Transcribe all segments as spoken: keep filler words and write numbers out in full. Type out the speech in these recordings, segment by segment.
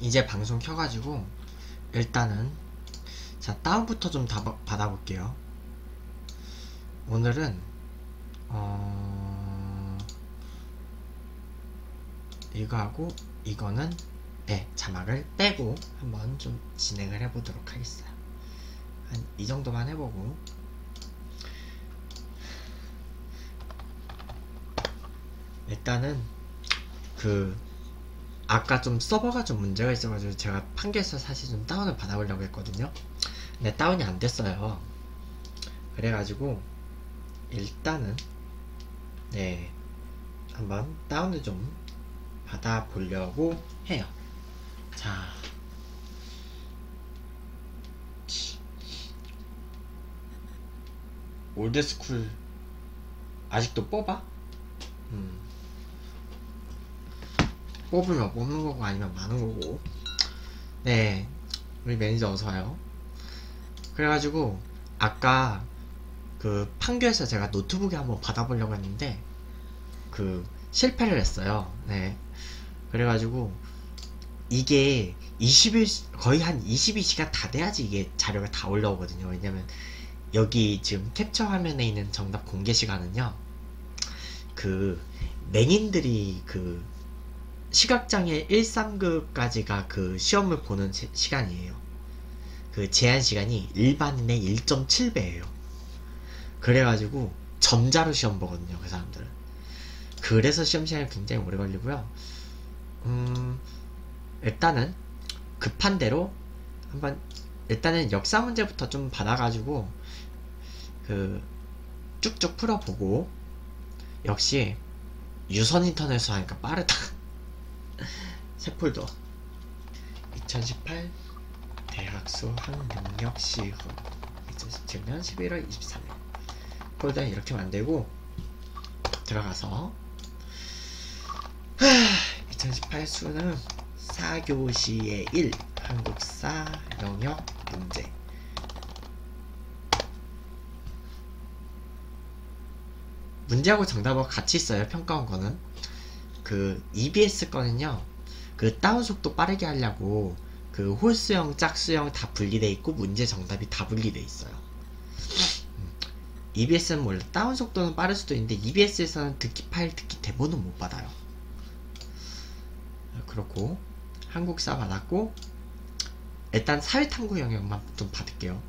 이제 방송 켜가지고 일단은 자 다운부터 좀 다, 받아볼게요. 오늘은 어... 이거하고 이거는 네, 자막을 빼고 한번 좀 진행을 해보도록 하겠어요. 한 이 정도만 해보고 일단은 그 아까 좀 서버가 좀 문제가 있어가지고 제가 판교에서 사실 좀 다운을 받아보려고 했거든요. 근데 다운이 안 됐어요. 그래가지고 일단은 네 한번 다운을 좀 받아보려고 해요. 자 올드스쿨 아직도 뽑아? 음. 뽑으면 뽑는 거고 아니면 많은 거고. 네 우리 매니저 어서와요. 그래가지고 아까 그 판교에서 제가 노트북에 한번 받아보려고 했는데 그 실패를 했어요. 네 그래가지고 이게 이십일 거의 한 이십이 시간 다 돼야지 이게 자료가 다 올라오거든요. 왜냐면 여기 지금 캡처 화면에 있는 정답 공개 시간은요 그 맹인들이 그 시각장애 일, 삼급까지가 그 시험을 보는 시, 시간이에요. 그 제한 시간이 일반인의 일 점 칠 배예요. 그래가지고 점자로 시험 보거든요 그 사람들은. 그래서 시험 시간이 굉장히 오래 걸리고요. 음 일단은 급한 대로 한번 일단은 역사 문제부터 좀 받아가지고 그 쭉쭉 풀어보고. 역시 유선 인터넷으로 하니까 빠르다. 새 폴더 이천십팔 대학수 학능력시험 이천십칠 년 십일월 이십삼일 폴더는 이렇게 만들고 들어가서 이천십팔 수능 사 교시의 일 한국사 영역 문제 문제하고 정답하고 같이 있어요. 평가원 거는 그 이비에스 거는요 그 다운 속도 빠르게 하려고 그 홀수형 짝수형 다 분리돼 있고 문제 정답이 다 분리돼 있어요. 이비에스는 원래 다운 속도는 빠를 수도 있는데 이비에스에서는 듣기 파일 듣기 대본은 못 받아요. 그렇고 한국사 받았고 일단 사회탐구 영역만 좀 받을게요.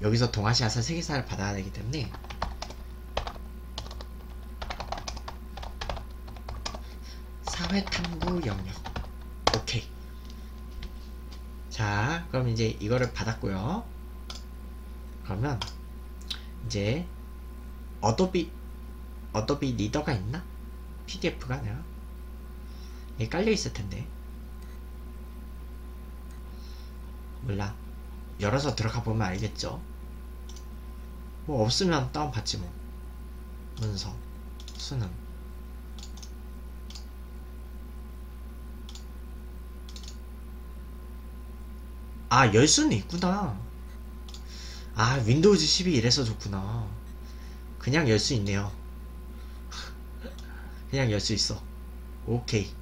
여기서 동아시아사 세계사를 받아야 되기 때문에 사회탐구 영역 오케이. 자 그럼 이제 이거를 받았고요. 그러면 이제 어도비 어도비 리더가 있나? 피디에프가 내가 이게 깔려있을텐데 몰라 열어서 들어가보면 알겠죠. 뭐 없으면 다운받지 뭐. 문서 수능 아 열 수는 있구나. 아 윈도우즈 십이 이래서 좋구나. 그냥 열 수 있네요. 그냥 열 수 있어. 오케이.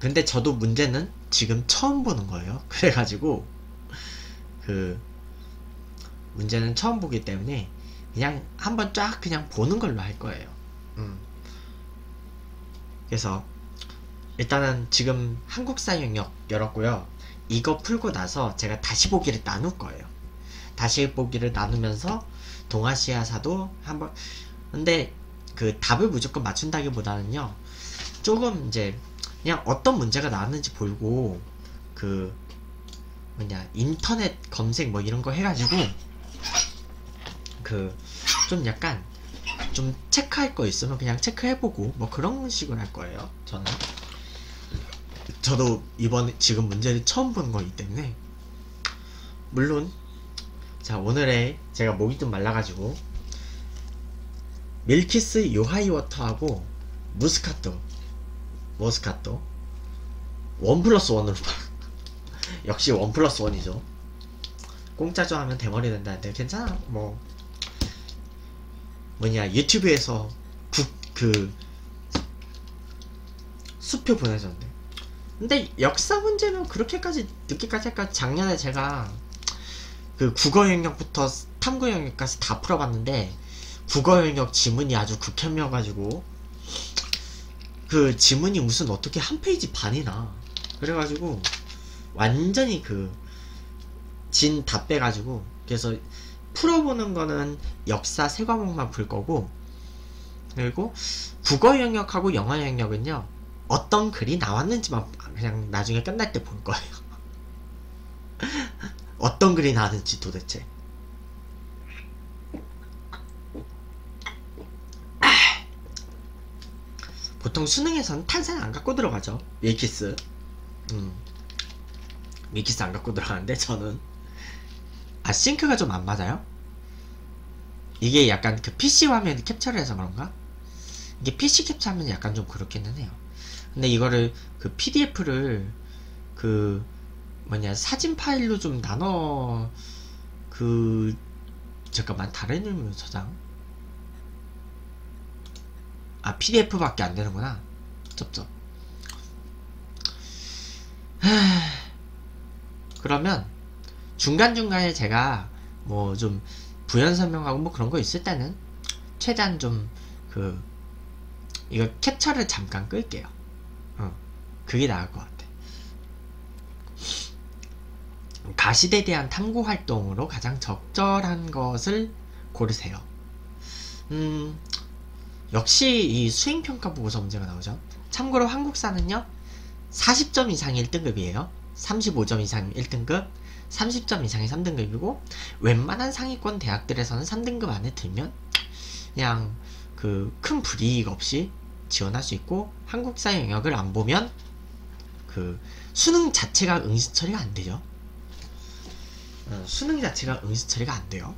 근데 저도 문제는 지금 처음 보는 거예요. 그래가지고 그 문제는 처음 보기 때문에 그냥 한번 쫙 그냥 보는 걸로 할 거예요. 음. 그래서 일단은 지금 한국사 영역 열었고요. 이거 풀고 나서 제가 다시 보기를 나눌 거예요. 다시 보기를 나누면서 동아시아사도 한번 근데 그 답을 무조건 맞춘다기보다는요 조금 이제 그냥 어떤 문제가 나왔는지 보고 그 뭐냐 인터넷 검색 뭐 이런 거 해가지고 그 좀 약간 좀 체크할 거 있으면 그냥 체크해보고 뭐 그런 식으로 할 거예요. 저는 저도 이번 지금 문제를 처음 본 거기 때문에 물론 자 오늘의 제가 목이 좀 말라가지고 밀키스 요하이 워터하고 무스카토 무스카토 일 플러스 일으로 역시 일 플러스 일이죠 공짜죠 하면 대머리 된다는데 괜찮아 뭐 뭐냐 유튜브에서 국, 그 수표 보내줬는데. 근데 역사 문제는 그렇게까지 늦게까지 할까? 작년에 제가 그 국어 영역부터 탐구 영역까지 다 풀어봤는데 국어 영역 지문이 아주 극혐이어가지고 그 지문이 무슨 어떻게 한 페이지 반이나 그래가지고 완전히 그 진 다 빼가지고, 그래서 풀어보는 거는 역사 세 과목만 풀 거고, 그리고 국어 영역하고 영어 영역은요 어떤 글이 나왔는지만 그냥 나중에 끝날 때 볼 거예요. 어떤 글이 나왔는지 도대체. 아, 보통 수능에서는 탄산 안 갖고 들어가죠. 밀키스. 음, 밀키스 안 갖고 들어가는데 저는 아 싱크가 좀 안 맞아요? 이게 약간 그 피씨 화면 캡처를 해서 그런가? 이게 피씨 캡처하면 약간 좀 그렇기는 해요. 근데 이거를 그 피디에프를 그 뭐냐 사진 파일로 좀 나눠 그 잠깐만 다른 이름으로 저장 아 피디에프 밖에 안 되는구나. 접접. 그러면 중간중간에 제가 뭐 좀 부연 설명하고 뭐 그런 거 있을 때는 최대한 좀 그 이거 캡처를 잠깐 끌게요. 어, 그게 나을 것 같아. 가시대에 대한 탐구활동으로 가장 적절한 것을 고르세요. 음, 역시 이 수행평가 보고서 문제가 나오죠. 참고로 한국사는요 사십 점 이상이 일 등급이에요 삼십오 점 이상 일 등급, 삼십 점 이상이 삼 등급이고 웬만한 상위권 대학들에서는 삼 등급 안에 들면 그냥 그 큰 불이익 없이 지원할 수 있고, 한국사 영역을 안 보면 그 수능 자체가 응시 처리가 안 되죠. 수능 자체가 응시 처리가 안 돼요.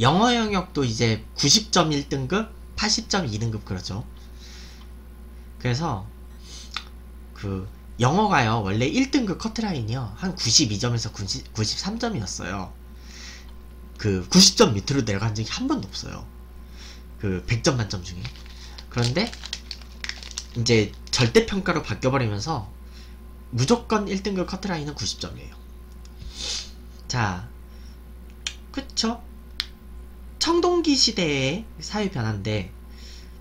영어 영역도 이제 구십 점 일 등급, 팔십 점 이 등급 그렇죠. 그래서 그 영어가요 원래 일 등급 커트라인이요 한 구십이 점에서 구십, 구십삼 점이었어요 그 구십 점 밑으로 내려간 적이 한 번도 없어요. 그 백 점 만점 중에. 그런데 이제 절대평가로 바뀌어버리면서 무조건 일 등급 커트라인은 구십 점이에요 자, 그쵸? 청동기 시대의 사회 변화인데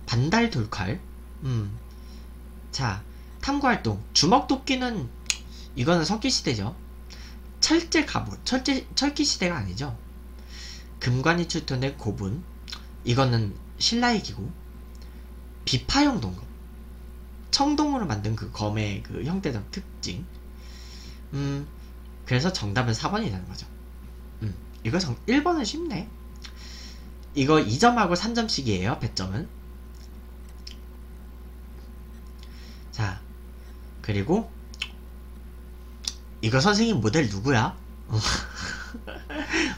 반달 돌칼. 음. 자, 탐구활동 주먹도끼는 이거는 석기시대죠. 철제 갑옷 철제, 철기시대가 아니죠. 금관이 출토된 고분 이거는 신라의 기고. 비파형 동검 청동으로 만든 그 검의 그 형태적 특징. 음, 그래서 정답은 사 번이 되는 거죠. 음, 이거 정, 일 번은 쉽네. 이거 이 점하고 삼 점씩이에요 백 점은. 자, 그리고 이거 선생님 모델 누구야?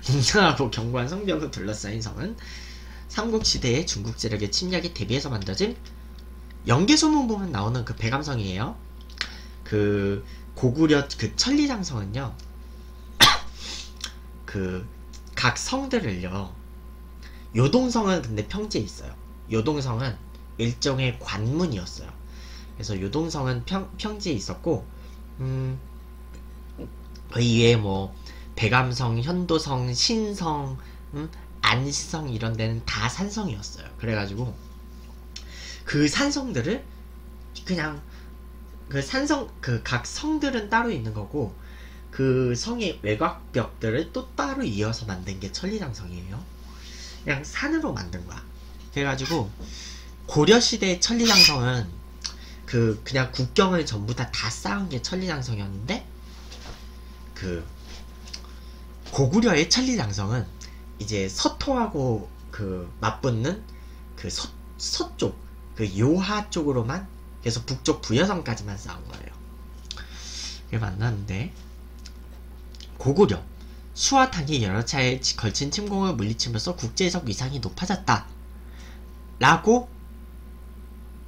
웅장하고 견고한 성벽으로 둘러싸인 성은 삼국시대의 중국 세력의 침략에 대비해서 만들어진 연개소문 보면 나오는 그 백암성이에요. 그 고구려 그 천리장성은요 그 각 성들을요, 요동성은 근데 평지에 있어요. 요동성은 일종의 관문이었어요. 그래서 요동성은 평, 평지에 있었고, 음, 그 이외에 뭐 백암성, 현도성, 신성, 음, 안시성 이런 데는 다 산성이었어요. 그래가지고 그 산성들을 그냥 그 산성 그 각 성들은 따로 있는 거고 그 성의 외곽벽들을 또 따로 이어서 만든 게 천리장성이에요. 그냥 산으로 만든 거야. 그래가지고 고려시대 천리장성은 그 그냥 국경을 전부 다 다 쌓은 게 천리장성이었는데 그 고구려의 천리장성은 이제 서토하고 그 맞붙는 그 서, 서쪽 그 요하 쪽으로만 그래서 북쪽 부여성까지만 쌓은 거예요. 그게 만났는데 고구려 수와 당이 여러 차례에 걸친 침공을 물리치면서 국제적 위상이 높아졌다 라고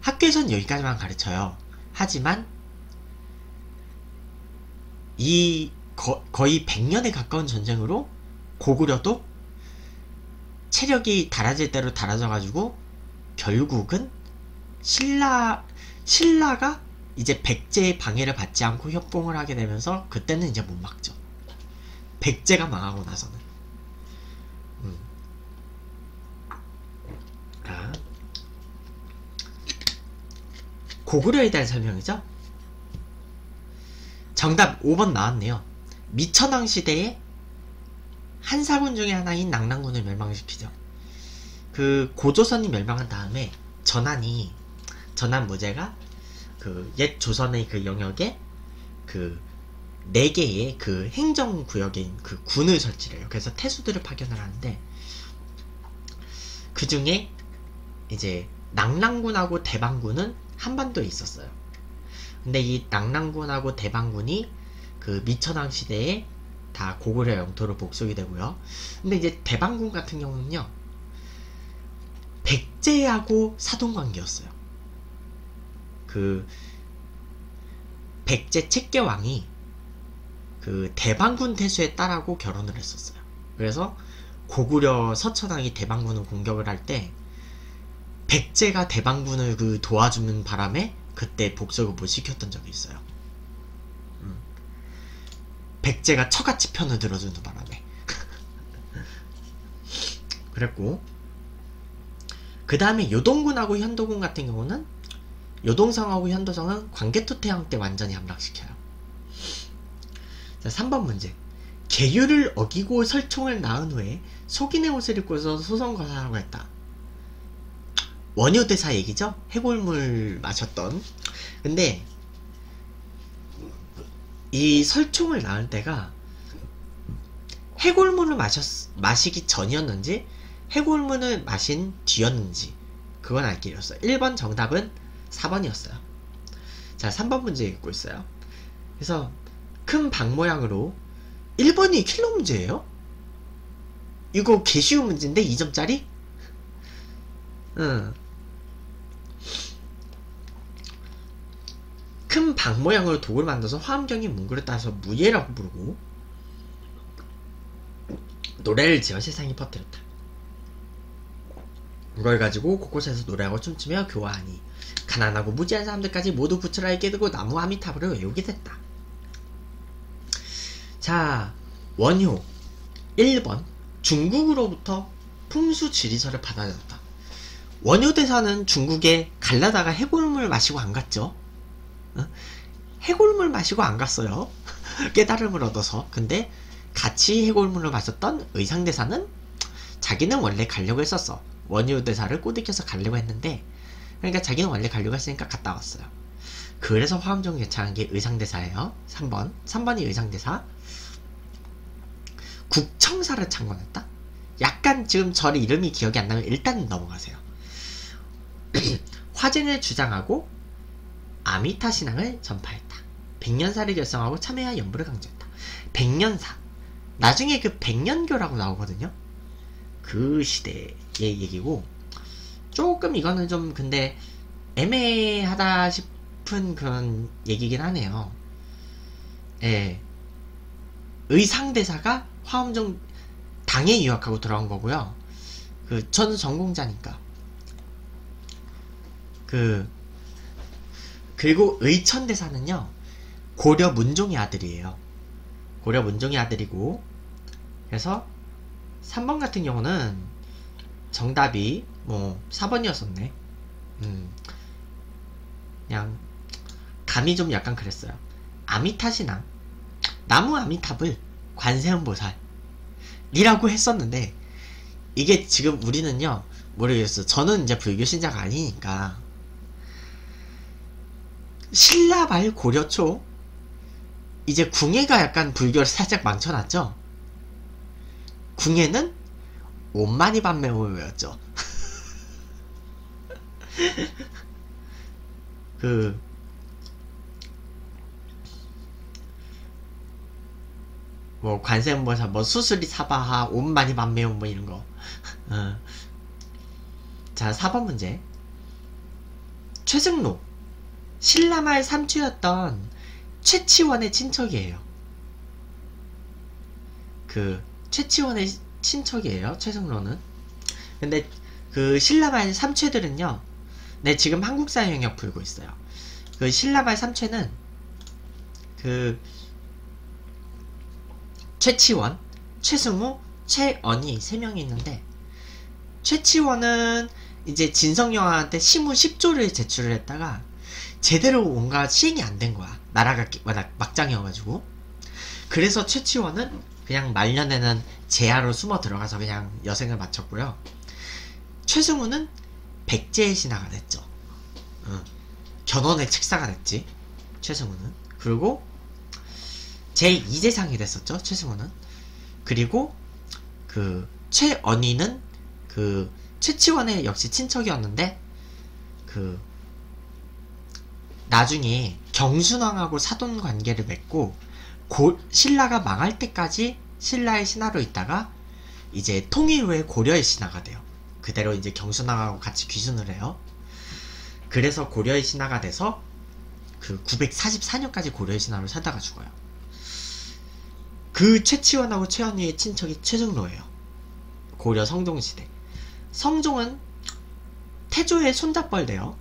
학교에서는 여기까지만 가르쳐요. 하지만 이 거, 거의 백 년에 가까운 전쟁으로 고구려도 체력이 달아질 대로 달아져가지고 결국은 신라 신라가 이제 백제의 방해를 받지 않고 협봉을 하게 되면서 그때는 이제 못 막죠. 백제가 망하고 나서는. 음. 아. 고구려에 대한 설명이죠. 정답 오 번 나왔네요. 미천왕 시대에 한사군 중에 하나인 낙랑군을 멸망시키죠. 그 고조선이 멸망한 다음에 전한이 전한 무제가 그 옛 조선의 그 영역에 그 네 개의 그 행정 구역인 그 군을 설치를 해요. 그래서 태수들을 파견을 하는데 그 중에 이제 낙랑군하고 대방군은 한반도에 있었어요. 근데 이 낙랑군하고 대방군이 그 미천왕 시대에 다 고구려 영토로 복속이 되고요. 근데 이제 대방군 같은 경우는요, 백제하고 사돈관계였어요. 그 백제 책계왕이 그 대방군 태수의 딸하고 결혼을 했었어요. 그래서 고구려 서천왕이 대방군을 공격을 할 때 백제가 대방군을 그 도와주는 바람에 그때 복속을 못 시켰던 적이 있어요. 음. 백제가 처같이 편을 들어주는 바람에 그랬고, 그 다음에 요동군하고 현도군 같은 경우는 요동성하고 현도성은 광개토태왕 때 완전히 함락시켜요. 자, 삼 번 문제. 계율을 어기고 설총을 낳은 후에 속인의 옷을 입고서 소송거사라고 했다. 원효대사 얘기죠? 해골물 마셨던. 근데 이 설총을 낳을 때가 해골물을 마셨, 마시기 전이었는지 해골물을 마신 뒤였는지 그건 알 길이 없어요. 일 번 정답은 사 번이었어요. 자, 삼 번 문제 읽고 있어요. 그래서 큰 방 모양으로 일 번이 킬러 문제예요? 이거 개 쉬운 문제인데 이 점짜리? 응. 큰 방 모양으로 독을 만들어서 화엄종이 문구를 따서 무예라고 부르고 노래를 지어 세상에 퍼뜨렸다. 이걸 가지고 곳곳에서 노래하고 춤추며 교화하니 가난하고 무지한 사람들까지 모두 부처라에 깨두고 나무 아미타불을 외우게 됐다. 자, 원효 일 번 중국으로부터 풍수 지리설을 받아들였다. 원효대사는 중국에 갈라다가 해골물 마시고 안 갔죠. 어? 해골물 마시고 안 갔어요. 깨달음을 얻어서. 근데 같이 해골물을 마셨던 의상대사는 자기는 원래 가려고 했었어. 원효대사를 꼬드겨서 가려고 했는데, 그러니까 자기는 원래 가려고 했으니까 갔다 왔어요. 그래서 화엄종 개창한 게 의상대사예요. 삼 번. 삼 번이 의상대사. 국청사를 창건했다? 약간 지금 절 이름이 기억이 안 나면 일단 넘어가세요. 화진을 주장하고 아미타 신앙을 전파했다. 백년사를 결성하고 참회와 연부를 강조했다. 백년사. 나중에 그 백년교라고 나오거든요. 그 시대의 얘기고, 조금 이거는 좀 근데 애매하다 싶은 그런 얘기긴 하네요. 예. 의상대사가 화엄종 당에 유학하고 돌아온 거고요. 그 전 전공자니까. 그 그리고 의천대사는요, 고려 문종의 아들이에요. 고려 문종의 아들이고, 그래서 삼 번 같은 경우는 정답이 뭐 사 번이었었네. 음, 그냥 감이 좀 약간 그랬어요. 아미타 신앙, 나무 아미타불, 관세음보살 이라고 했었는데, 이게 지금 우리는요 모르겠어요. 저는 이제 불교 신자가 아니니까 신라 말 고려 초 이제 궁예가 약간 불교를 살짝 망쳐놨죠. 궁예는 옴마니반매용을 외웠죠. 그 뭐 관세음보살 뭐 수수리 사바하 옴마니반매용 뭐 이런 거. 어. 자, 사 번 문제. 최승로 신라말 삼촌이었던 최치원의 친척이에요. 그 최치원의 친척이에요, 최승로는. 근데 그 신라말 삼촌들은요, 네, 지금 한국사 영역 풀고 있어요. 그 신라말 삼 최는 그 최치원, 최승우, 최언이 세 명이 있는데, 최치원은 이제 진성여왕한테 시무 십 조를 제출을 했다가 제대로 뭔가 시행이 안 된 거야. 나라가 막장이어가지고. 그래서 최치원은 그냥 말년에는 재하로 숨어 들어가서 그냥 여생을 마쳤고요. 최승우는 백제의 신하가 됐죠. 응. 견훤의 책사가 됐지, 최승우는. 그리고 제이 재상이 됐었죠, 최승우는. 그리고 그 최언이는 그 최치원의 역시 친척이었는데, 그 나중에 경순왕하고 사돈 관계를 맺고 고, 신라가 망할 때까지 신라의 신하로 있다가 이제 통일 후에 고려의 신하가 돼요. 그대로 이제 경순왕하고 같이 귀순을 해요. 그래서 고려의 신하가 돼서 그 구백사십사 년까지 고려의 신하로 살다가 죽어요. 그 최치원하고 최언이의 친척이 최승로예요. 고려 성종시대. 성종은 태조의 손자뻘대요.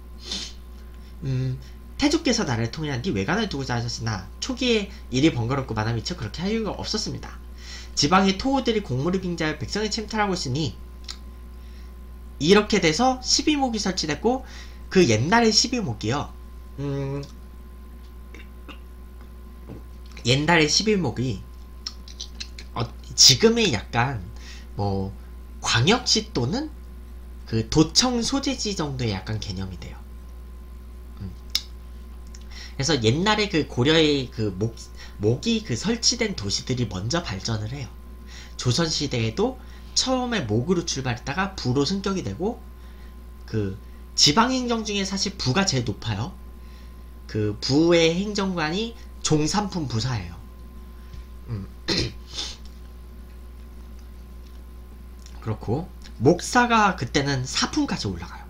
음, 태조께서 나라를 통일한 뒤 외관을 두고자 하셨으나 초기에 일이 번거롭고 만화 미쳐 그렇게 할 이유가 없었습니다. 지방의 토호들이 공물을 빙자해 백성을 침탈하고 있으니 이렇게 돼서 십이 목이 설치됐고, 그 옛날의 십이 목이요. 음, 옛날의 십이 목이 어, 지금의 약간 뭐 광역시 또는 그 도청 소재지 정도의 약간 개념이 돼요. 음. 그래서 옛날에 그 고려의 그 목, 목이 그 설치된 도시들이 먼저 발전을 해요. 조선시대에도 처음에 목으로 출발했다가 부로 승격이 되고, 그 지방행정 중에 사실 부가 제일 높아요. 그 부의 행정관이 종삼품 부사예요. 음. 그렇고 목사가 그때는 사품까지 올라가요.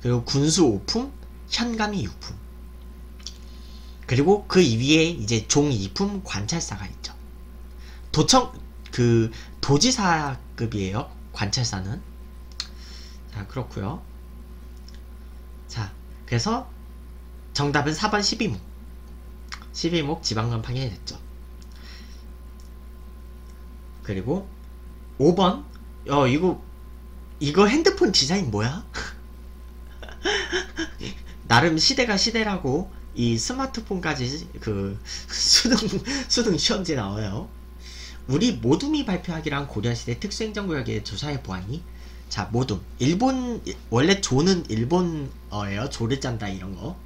그리고 군수 오품, 현감이 육품, 그리고 그 위에 이제 종 이품 관찰사가 있죠. 도청 그 도지사급이에요, 관찰사는. 자, 그렇고요. 자, 그래서 정답은 사 번 십이 목. 십이 목 지방관 파견이 됐죠. 그리고 오 번, 어 이거 이거 핸드폰 디자인 뭐야? 나름 시대가 시대라고 이 스마트폰까지 그 수능 수능 시험지 나와요. 우리 모둠이 발표하기로 한 고려시대 특수행정구역의 조사해 보아니, 자, 모둠, 일본, 원래 조는 일본어예요. 조를 짠다 이런거.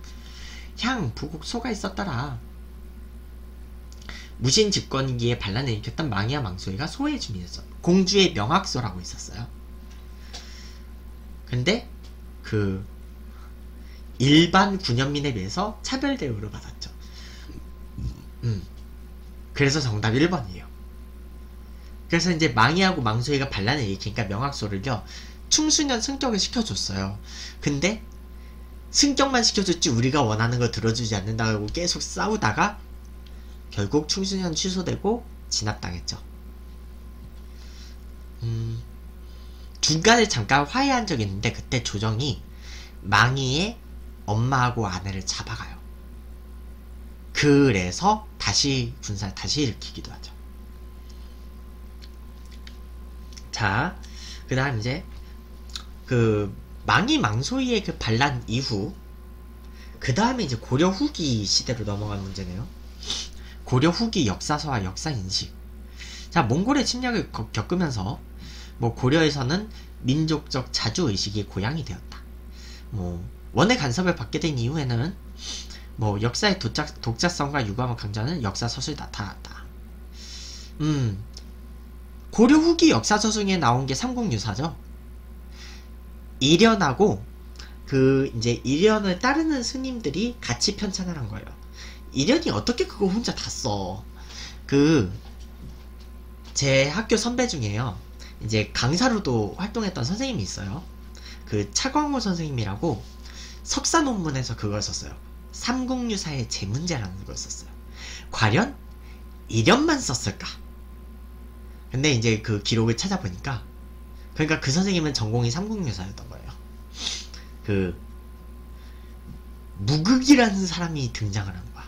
향, 부국 소가 있었더라. 무신 집권기에 반란을 일으켰던 망이와 망소이가 소의 주민이었어. 공주의 명학소라고 있었어요. 근데 그 일반 군현민에 비해서 차별 대우를 받았죠. 음. 그래서 정답 일 번이에요. 그래서 이제 망이하고 망소이가 반란을 일으키니까 명학소를요, 충순년 승격을 시켜줬어요. 근데 승격만 시켜줬지 우리가 원하는 거 들어주지 않는다고 계속 싸우다가 결국 충순년 취소되고 진압당했죠. 음, 중간에 잠깐 화해한 적이 있는데, 그때 조정이 망이의 엄마하고 아내를 잡아가요. 그래서 다시 군사를 다시 일으키기도 하죠. 자, 그 다음 이제 그 망이 망소이의 그 반란 이후, 그 다음에 이제 고려 후기 시대로 넘어간 문제네요. 고려 후기 역사서와 역사인식. 자, 몽골의 침략을 겪으면서 뭐 고려에서는 민족적 자주의식이 고양이 되었다. 뭐 원의 간섭을 받게 된 이후에는 뭐 역사의 독자, 독자성과 유감을 강조하는 역사서술이 나타났다. 음, 고려 후기 역사서 중에 나온 게 삼국유사죠. 일현하고 그 이제 일현을 따르는 스님들이 같이 편찬을 한 거예요. 일현이 어떻게 그거 혼자 다 써? 그 제 학교 선배 중에요, 이제 강사로도 활동했던 선생님이 있어요. 그 차광호 선생님이라고 석사 논문에서 그걸 썼어요. 삼국유사의 제문제라는 걸 썼어요. 과연 일현만 썼을까? 근데 이제 그 기록을 찾아보니까, 그러니까 그 선생님은 전공이 삼국유사였던 거예요. 그 무극이라는 사람이 등장을 한 거야.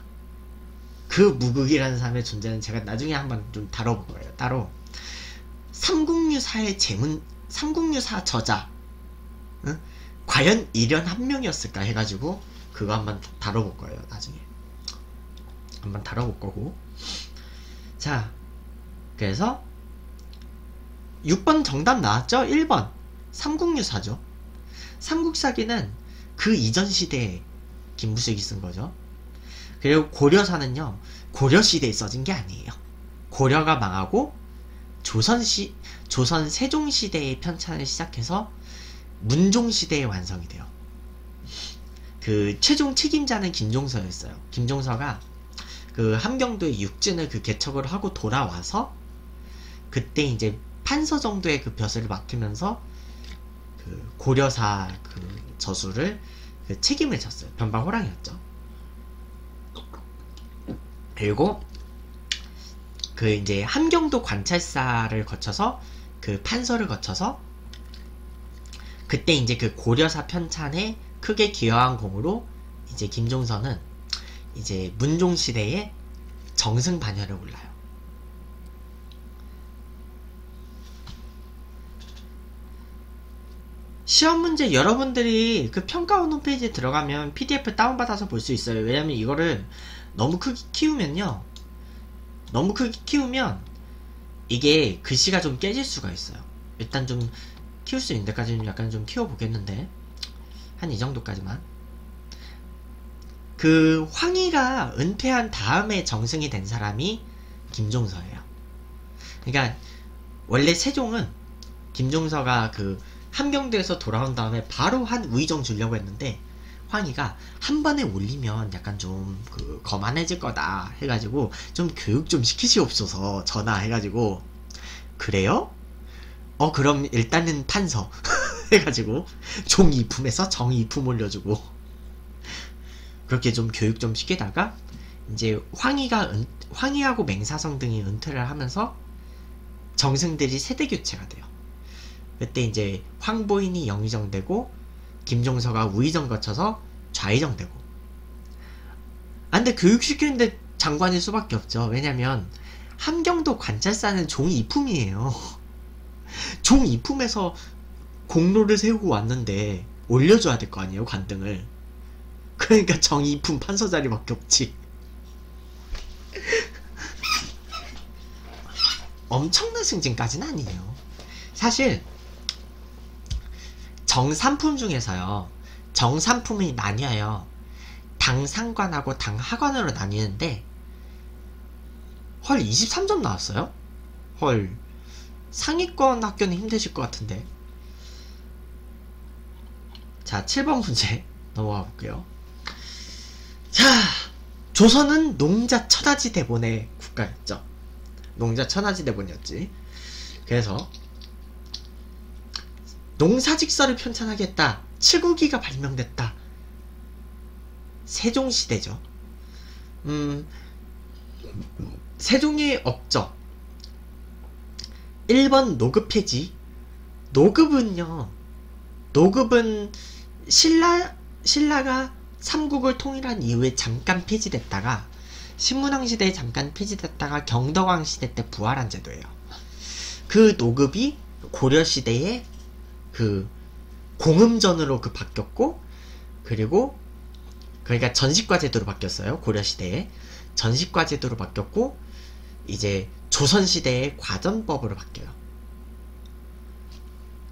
그 무극이라는 사람의 존재는 제가 나중에 한번 좀 다뤄볼 거예요, 따로. 삼국유사의 재문, 삼국유사 저자, 응? 과연 이런 한 명이었을까 해가지고 그거 한번 다뤄볼 거예요, 나중에. 한번 다뤄볼 거고. 자, 그래서 육 번 정답 나왔죠? 일 번 삼국유사죠. 삼국사기는 그 이전 시대에 김부식이 쓴 거죠. 그리고 고려사는요, 고려시대에 써진 게 아니에요. 고려가 망하고 조선시, 조선 세종시대의 편찬을 시작해서 문종시대에 완성이 돼요. 그 최종 책임자는 김종서였어요. 김종서가 그 함경도의 육진을 그 개척을 하고 돌아와서 그때 이제 판서 정도의 그 벼슬을 맡으면서 그 고려사 그 저술을 그 책임을 졌어요. 변방호랑이었죠. 그리고 그 이제 함경도 관찰사를 거쳐서 그 판서를 거쳐서 그때 이제 그 고려사 편찬에 크게 기여한 공으로 이제 김종서는 이제 문종시대에 정승반열에 올라요. 시험 문제 여러분들이 그 평가원 홈페이지에 들어가면 피디에프 다운받아서 볼 수 있어요. 왜냐면 이거를 너무 크게 키우면요. 너무 크게 키우면 이게 글씨가 좀 깨질 수가 있어요. 일단 좀 키울 수 있는 데까지는 약간 좀 키워보겠는데 한 이 정도까지만. 그 황희가 은퇴한 다음에 정승이 된 사람이 김종서예요. 그러니까 원래 세종은 김종서가 그 함경도에서 돌아온 다음에 바로 한 우의정 주려고 했는데 황희가 한 번에 올리면 약간 좀 그 거만해질 거다 해가지고 좀 교육 좀 시키시옵소서 전화 해가지고 그래요? 어 그럼 일단은 판서 해가지고 종이품에서 정이품 올려주고 그렇게 좀 교육 좀 시키다가 이제 황희가 은, 황희하고 맹사성 등이 은퇴를 하면서 정승들이 세대 교체가 돼요. 그때 이제 황보인이 영의정 되고 김종서가 우의정 거쳐서 좌의정 되고. 아 근데 교육시키는데 장관일 수밖에 없죠. 왜냐면 함경도 관찰사는 종이품이에요. 종이품에서 공로를 세우고 왔는데 올려줘야 될 거 아니에요, 관등을. 그러니까 정이품 판서 자리밖에 없지. 엄청난 승진까지는 아니에요. 사실 정삼품 중에서요, 정삼품이 나뉘어요. 당상관하고 당하관으로 나뉘는데, 헐, 이십삼 점 나왔어요? 헐, 상위권 학교는 힘드실 것 같은데. 자, 칠 번 문제 넘어가 볼게요. 자, 조선은 농자 천하지 대본의 국가였죠. 농자 천하지 대본이었지. 그래서 농사직서를 편찬하겠다. 칠구기가 발명됐다. 세종시대죠. 음, 세종의 업적. 일 번 노급 폐지. 노급은요. 노급은 신라, 신라가 삼국을 통일한 이후에 잠깐 폐지됐다가 신문왕 시대에 잠깐 폐지됐다가 경덕왕 시대 때 부활한 제도예요. 그 노급이 고려시대에 그 공음전으로 그 바뀌었고, 그리고 그러니까 전식과 제도로 바뀌었어요. 고려시대에 전식과 제도로 바뀌었고, 이제 조선시대에 과전법으로 바뀌어요.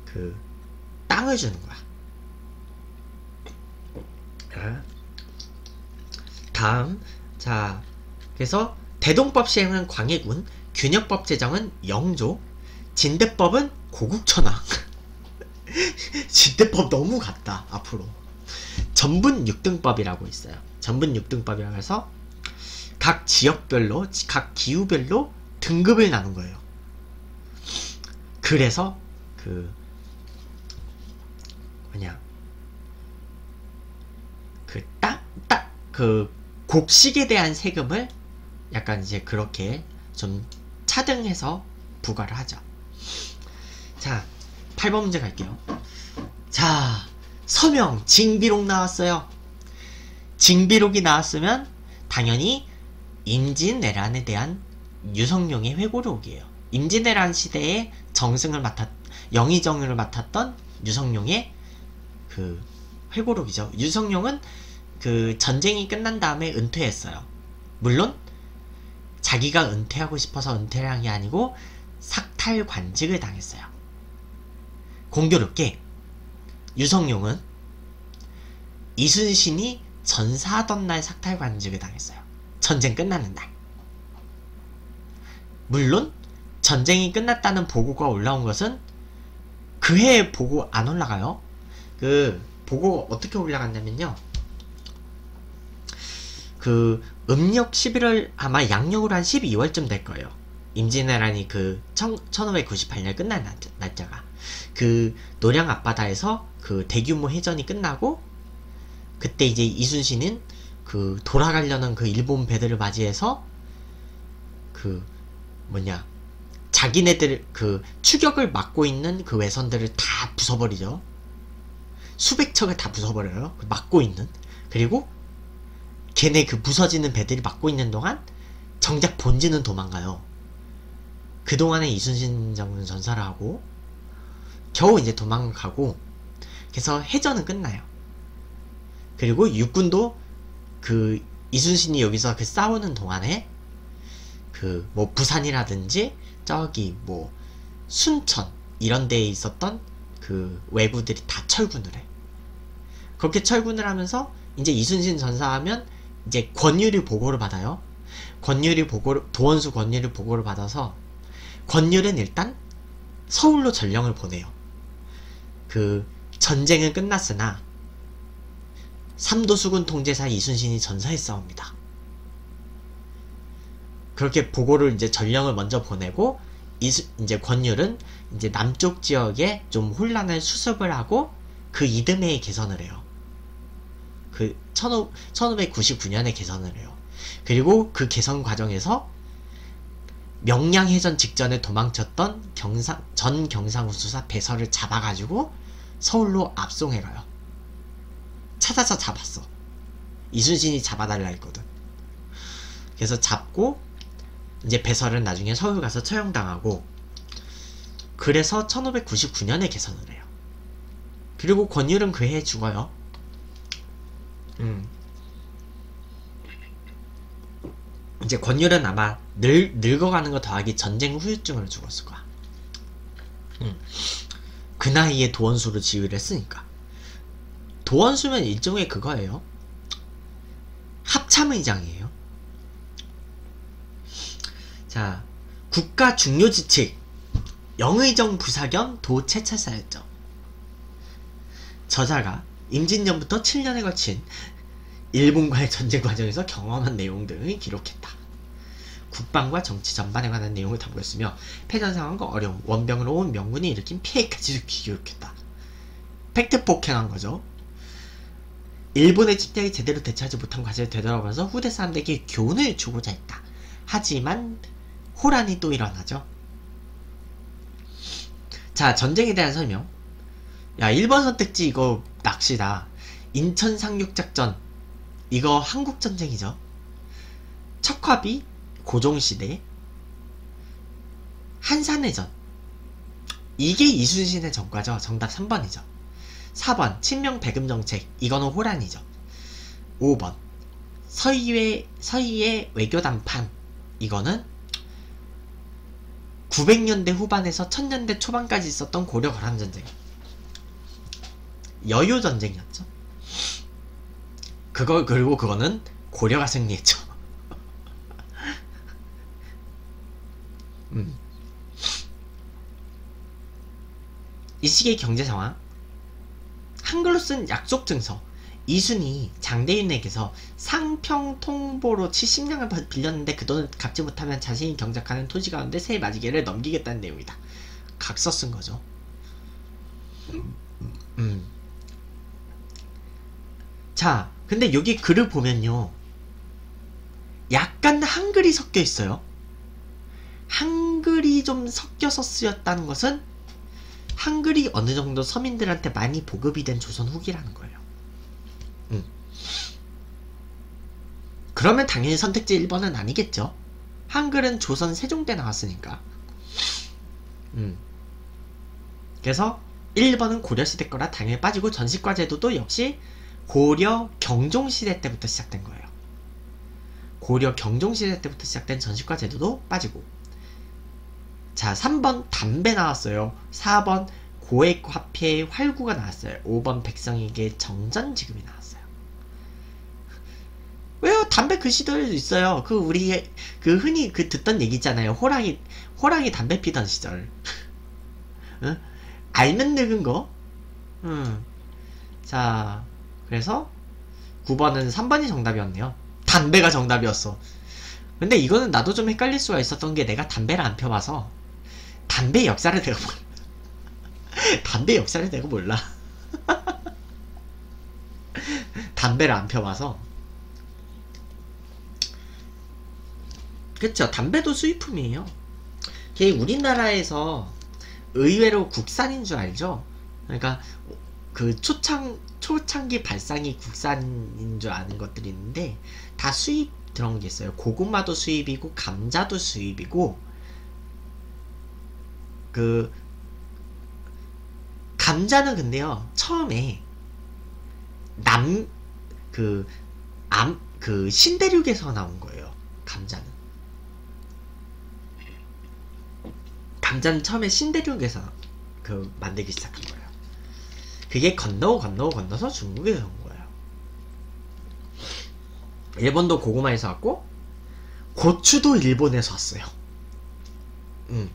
그 땅을 주는 거야. 다음. 자, 그래서 대동법 시행은 광해군, 균역법 제정은 영조, 진대법은 고국천왕. 진대법 너무 같다. 앞으로 전분 육등법이라고 있어요. 전분 육등법이라고 해서 각 지역별로, 각 기후별로 등급을 나눈 거예요. 그래서 그 뭐냐 그 딱 딱 그 곡식에 대한 세금을 약간 이제 그렇게 좀 차등해서 부과를 하죠. 자, 팔 번 문제 갈게요. 자, 서명 징비록 나왔어요. 징비록이 나왔으면 당연히 임진왜란에 대한 유성룡의 회고록이에요. 임진왜란 시대에 정승을 맡았, 영의정을 맡았던 유성룡의 그 회고록이죠. 유성룡은 그 전쟁이 끝난 다음에 은퇴했어요. 물론 자기가 은퇴하고 싶어서 은퇴를 한 게 아니고 삭탈 관직을 당했어요. 공교롭게 유성룡은 이순신이 전사하던 날 삭탈 관직을 당했어요. 전쟁 끝나는 날. 물론 전쟁이 끝났다는 보고가 올라온 것은 그 해에 보고 안 올라가요. 그 보고 어떻게 올라갔냐면요, 그 음력 십일월, 아마 양력으로 한 십이월쯤 될 거예요. 임진왜란이 그 천오백구십팔 년 끝난 날짜가, 그 노량 앞바다에서 그 대규모 해전이 끝나고, 그때 이제 이순신은 그 돌아가려는 그 일본 배들을 맞이해서 그 뭐냐 자기네들 그 추격을 막고 있는 그 외선들을 다 부숴버리죠. 수백 척을 다 부숴버려요. 막고 있는. 그리고 걔네 그 부서지는 배들이 막고 있는 동안 정작 본진은 도망가요. 그동안에 이순신 장군 전사를 하고 겨우 이제 도망가고, 그래서 해전은 끝나요. 그리고 육군도 그 이순신이 여기서 그 싸우는 동안에 그 뭐 부산이라든지 저기 뭐 순천 이런 데에 있었던 그 외부들이 다 철군을 해. 그렇게 철군을 하면서 이제 이순신 전사하면 이제 권율이 보고를 받아요. 권율이 보고를, 도원수 권율이 보고를 받아서 권율은 일단 서울로 전령을 보내요. 그 전쟁은 끝났으나 삼도수군 통제사 이순신이 전사했사옵니다. 그렇게 보고를 이제 전령을 먼저 보내고, 이수, 이제 권율은 이제 남쪽 지역에 좀 혼란을 수습을 하고 그 이듬해에 개선을 해요. 그 천오백구십구 년에 개선을 해요. 그리고 그 개선 과정에서 명량해전 직전에 도망쳤던 경상, 전 경상우 수사 배설을 잡아가지고 서울로 압송해가요. 찾아서 잡았어. 이순신이 잡아달라 했거든. 그래서 잡고 이제 배설은 나중에 서울 가서 처형당하고, 그래서 천오백구십구 년에 개선을 해요. 그리고 권율은 그 해에 죽어요. 음. 이제 권율은 아마 늙, 늙어가는 거 더하기 전쟁 후유증으로 죽었을 거야. 음. 그 나이에 도원수로 지휘를 했으니까. 도원수면 일종의 그거예요. 합참의장이에요. 자, 국가 중요지칙 영의정 부사 겸 도채찰사였죠. 저자가 임진년부터 칠 년에 걸친 일본과의 전쟁 과정에서 경험한 내용 등을 기록했다. 국방과 정치 전반에 관한 내용을 담고했으며 패전 상황과 어려움, 원병으로 온 명군이 일으킨 피해까지 기록했다. 팩트 폭행한 거죠. 일본의 침략이 제대로 대처하지 못한 과제를 되돌아보면서 후대 사람들에게 교훈을 주고자 했다. 하지만 호란이 또 일어나죠. 자, 전쟁에 대한 설명. 야, 일 번 선택지 이거 낚시다. 인천 상륙작전 이거 한국전쟁이죠. 척화비 고종시대 한산해전 이게 이순신의 전과죠. 정답 삼 번이죠 사 번 친명 배금정책 이거는 호란이죠. 오 번 서희의, 서희의 외교담판 이거는 구백 년대 후반에서 천 년대 초반까지 있었던 고려 거란전쟁, 여요전쟁이었죠. 그걸, 그리고 그거는 고려가 승리했죠. 음. 이 시기의 경제상황. 한글로 쓴 약속증서. 이순이 장대윤에게서 상평통보로 칠십 냥을 빌렸는데 그 돈을 갚지 못하면 자신이 경작하는 토지 가운데 세 마지개를 넘기겠다는 내용이다. 각서 쓴 거죠. 음. 자, 근데 여기 글을 보면요, 약간 한글이 섞여 있어요. 한글이 좀 섞여서 쓰였다는 것은 한글이 어느 정도 서민들한테 많이 보급이 된 조선 후기라는 거예요. 음. 그러면 당연히 선택지 일 번은 아니겠죠. 한글은 조선 세종 때 나왔으니까. 음. 그래서 일 번은 고려시대 거라 당연히 빠지고, 전시과 제도도 역시 고려 경종시대 때부터 시작된 거예요. 고려 경종시대 때부터 시작된 전시과 제도도 빠지고. 자, 삼 번 담배 나왔어요. 사 번 고액화폐의 활구가 나왔어요. 오 번 백성에게 정전지금이 나왔어요. 왜요? 담배 그 시절도 있어요. 그 우리 그 흔히 그 듣던 얘기 있잖아요. 호랑이 호랑이 담배 피던 시절. 응? 알면 늙은 거. 응. 자, 그래서 구 번은 삼 번이 정답이었네요. 담배가 정답이었어. 근데 이거는 나도 좀 헷갈릴 수가 있었던 게, 내가 담배를 안 펴봐서 담배 역사를 내가 몰라. 담배 역사를 내가 몰라. 담배를 안 펴봐서. 그쵸, 담배도 수입품이에요. 걔 우리나라에서 의외로 국산인 줄 알죠? 그러니까 그 초창, 초창기 발상이 국산인 줄 아는 것들이 있는데 다 수입 들어온 게 있어요. 고구마도 수입이고, 감자도 수입이고, 그 감자는 근데요 처음에 남 그 암 그 신대륙에서 나온 거예요. 감자는 감자는 처음에 신대륙에서 그 만들기 시작한 거예요. 그게 건너고 건너고 건너서 중국에서 온 거예요. 일본도 고구마에서 왔고, 고추도 일본에서 왔어요. 음.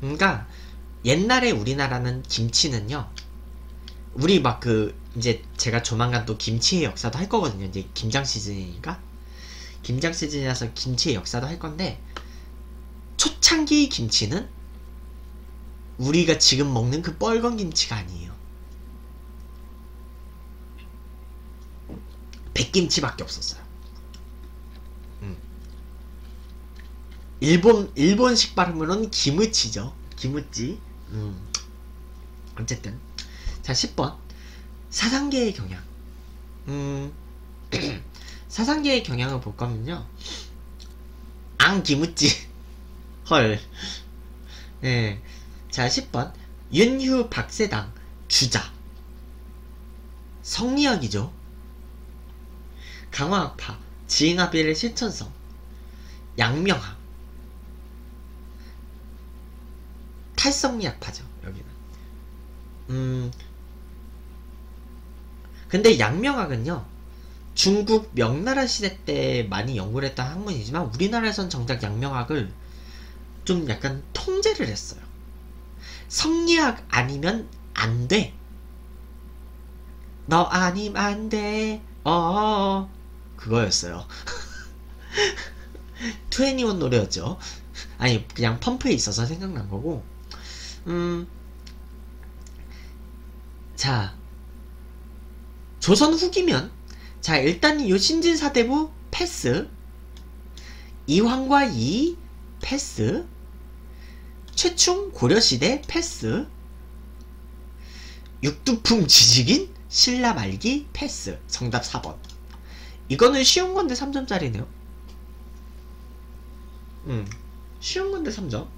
그러니까 옛날에 우리나라는 김치는요, 우리 막 그 이제 제가 조만간 또 김치의 역사도 할 거거든요. 이제 김장 시즌이니까. 김장 시즌이라서 김치의 역사도 할 건데, 초창기 김치는 우리가 지금 먹는 그 뻘건 김치가 아니에요. 백김치밖에 없었어요. 음. 일본, 일본식 발음으로는 기무치죠. 기무치. 음. 어쨌든. 자, 십 번. 사상계의 경향. 음. 사상계의 경향을 볼 거면요. 앙, 기무치. 헐. 네. 자, 십 번. 윤휴 박세당. 주자. 성리학이죠. 강화학파, 지잉합의의 실천성, 양명학, 탈성리학파죠, 여기는. 음. 근데 양명학은요, 중국 명나라 시대 때 많이 연구를 했던 학문이지만, 우리나라에선 정작 양명학을 좀 약간 통제를 했어요. 성리학 아니면 안 돼. 너 아님 안 돼. 어어어. 그거였어요. 투애니원 노래였죠. 아니, 그냥 펌프에 있어서 생각난 거고. 음. 자, 조선 후기면, 자, 일단 요 신진사대부 패스, 이황과 이 패스, 최충 고려시대 패스, 육두품 지식인 신라 말기 패스. 정답 사 번. 이거는 쉬운 건데 삼 점짜리네요. 음, 쉬운 건데 삼 점.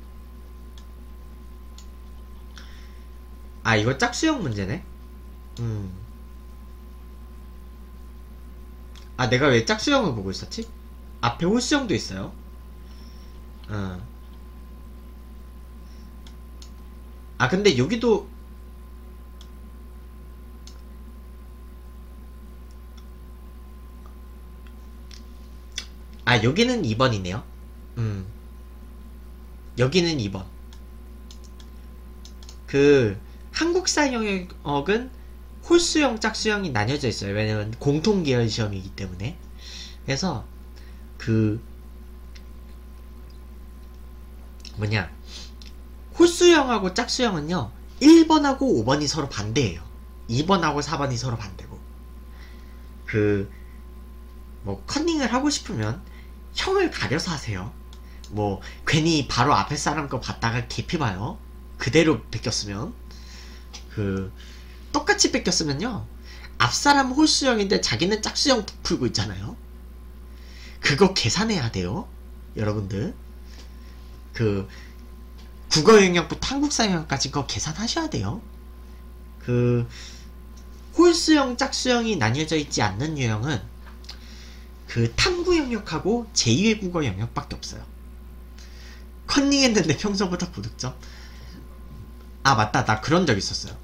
아, 이거 짝수형 문제네. 음. 아, 내가 왜 짝수형을 보고 있었지? 앞에 홀수형도 있어요. 어. 아, 근데 여기도 아, 여기는 이 번이네요. 음. 여기는 이 번. 그 한국사 영역은 홀수형, 짝수형이 나뉘어져 있어요. 왜냐면 공통계열 시험이기 때문에. 그래서 그 뭐냐, 홀수형하고 짝수형은요 일 번하고 오 번이 서로 반대예요. 이 번하고 사 번이 서로 반대고. 그 뭐 컨닝을 하고 싶으면 형을 가려서 하세요. 뭐 괜히 바로 앞에 사람 거 봤다가 개피 봐요. 그대로 뺏겼으면, 그 똑같이 뺏겼으면요 앞 사람 홀수형인데 자기는 짝수형 풀고 있잖아요. 그거 계산해야 돼요. 여러분들. 그 국어 영역부터 한국사 영역까지 그거 계산하셔야 돼요. 그 홀수형, 짝수형이 나뉘어져 있지 않는 유형은 그 탐구 영역하고 제이의 국어 영역밖에 없어요. 컨닝했는데 평소보다 고득점. 아 맞다, 나 그런 적 있었어요.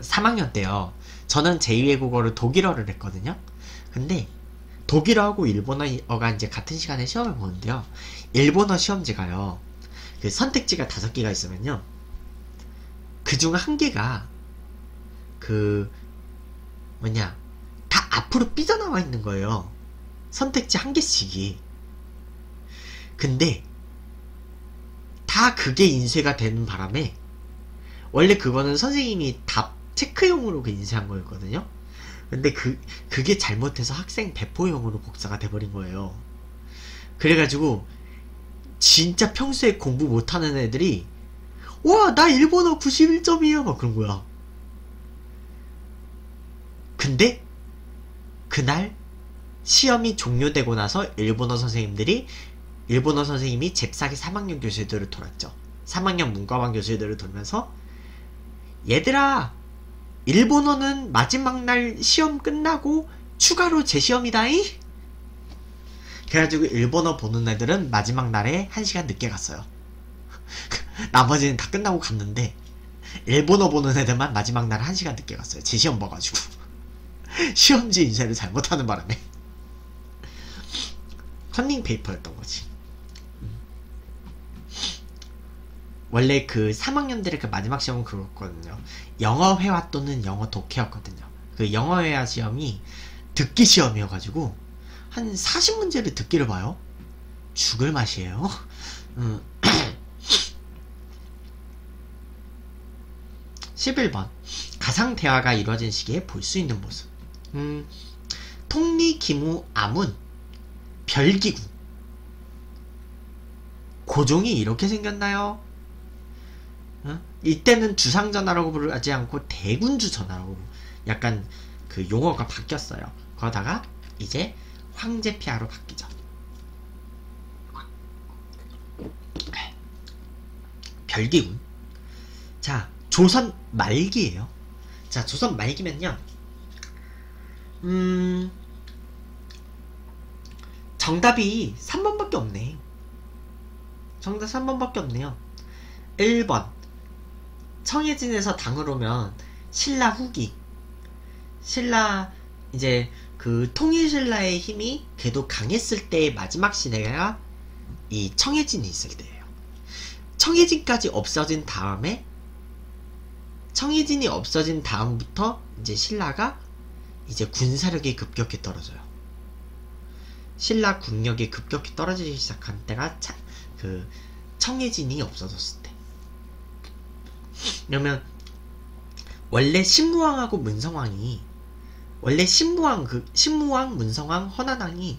삼 학년 때요. 저는 제이의 국어를 독일어를 했거든요. 근데 독일어하고 일본어가 이제 같은 시간에 시험을 보는데요. 일본어 시험지가요. 그 선택지가 다섯 개가 있으면요. 그중 한 개가 그 뭐냐 다 앞으로 삐져나와 있는 거예요. 선택지 한 개씩이. 근데 다 그게 인쇄가 되는 바람에 원래 그거는 선생님이 답 체크용으로 그 인쇄한 거였거든요. 근데 그, 그게 잘못해서 학생 배포용으로 복사가 돼버린 거예요. 그래가지고 진짜 평소에 공부 못하는 애들이 와 나 일본어 구십일 점이야 막 그런 거야. 근데 그날 시험이 종료되고 나서 일본어 선생님들이 일본어 선생님이 잽싸게 삼 학년 교실들을 돌았죠. 삼 학년 문과반 교실들을 돌면서 얘들아 일본어는 마지막 날 시험 끝나고 추가로 재시험이다잉? 그래가지고 일본어 보는 애들은 마지막 날에 한 시간 늦게 갔어요. 나머지는 다 끝나고 갔는데 일본어 보는 애들만 마지막 날에 한 시간 늦게 갔어요. 재시험 봐가지고. 시험지 인쇄를 잘못하는 바람에. 컨닝 페이퍼였던 거지. 원래 그 삼 학년들의 그 마지막 시험은 그거였거든요. 영어 회화 또는 영어 독해였거든요. 그 영어 회화 시험이 듣기 시험이어가지고 한 사십 문제를 듣기를 봐요. 죽을 맛이에요. 음. 십일 번 가상 대화가 이루어진 시기에 볼 수 있는 모습. 음. 통리, 기무, 아문, 별기구. 고종이 이렇게 생겼나요? 어? 이때는 주상전하라고 부르지 않고 대군주 전하라고 약간 그 용어가 바뀌었어요. 거다가 이제 황제폐하로 바뀌죠. 별기군. 자, 조선 말기예요. 자, 조선 말기면요. 음, 정답이 삼 번밖에 없네. 정답 삼 번밖에 없네요. 일 번 청해진에서 당으로 오면 신라 후기, 신라 이제 그 통일신라의 힘이 그래도 강했을 때의 마지막 시대가 이 청해진이 있을 때예요. 청해진까지 없어진 다음에 청해진이 없어진 다음부터 이제 신라가 이제 군사력이 급격히 떨어져요. 신라 국력이 급격히 떨어지기 시작한 때가 차, 그 청해진이 없어졌을 때. 그러면 원래 신무왕하고 문성왕이 원래 신무왕 그 신무왕 문성왕 헌안왕이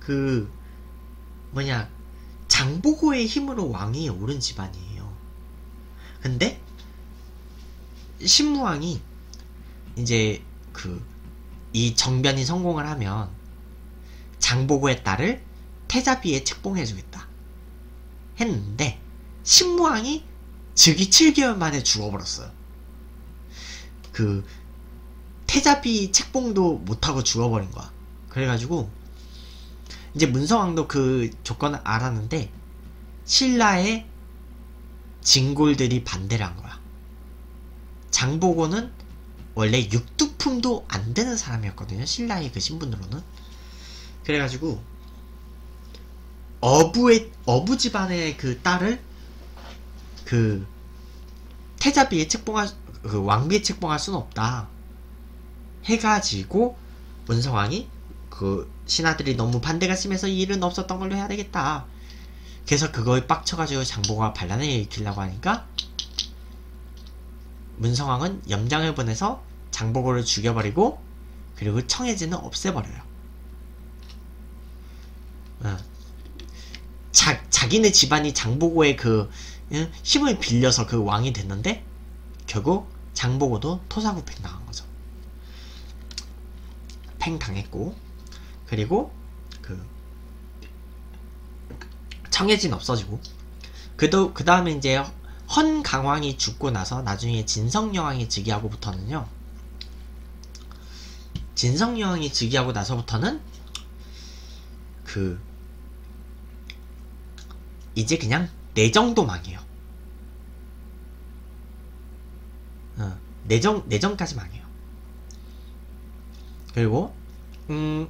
그 뭐냐 장보고의 힘으로 왕위에 오른 집안이에요. 근데 신무왕이 이제 그 이 정변이 성공을 하면 장보고의 딸을 태자비에 책봉해주겠다 했는데 신무왕이 즉위 칠 개월 만에 죽어버렸어요. 그 태자비 책봉도 못하고 죽어버린 거야. 그래가지고 이제 문성왕도 그 조건을 알았는데 신라의 진골들이 반대를 한 거야. 장보고는 원래 육두품도 안 되는 사람이었거든요. 신라의 그 신분으로는. 그래가지고 어부의 어부 집안의 그 딸을 그 태자비에 책봉할 그 왕비에 책봉할 수는 없다 해가지고 문성왕이 그 신하들이 너무 반대가 심해서 이 일은 없었던 걸로 해야 되겠다. 그래서 그거에 빡쳐가지고 장보고가 반란을 일으키려고 하니까 문성왕은 염장을 보내서 장보고를 죽여버리고 그리고 청해진은 없애버려요. 어. 자, 자기네 집안이 장보고의 그 힘을 빌려서 그 왕이 됐는데 결국 장보고도 토사구팽 당한 거죠. 팽 당했고 그리고 그 청해진 없어지고, 그도 그 다음에 이제 헌강왕이 죽고 나서 나중에 진성여왕이 즉위하고부터는요, 진성여왕이 즉위하고 나서부터는 그 이제 그냥 내정도 망해요. 어, 내정 내정까지 망해요. 그리고 음,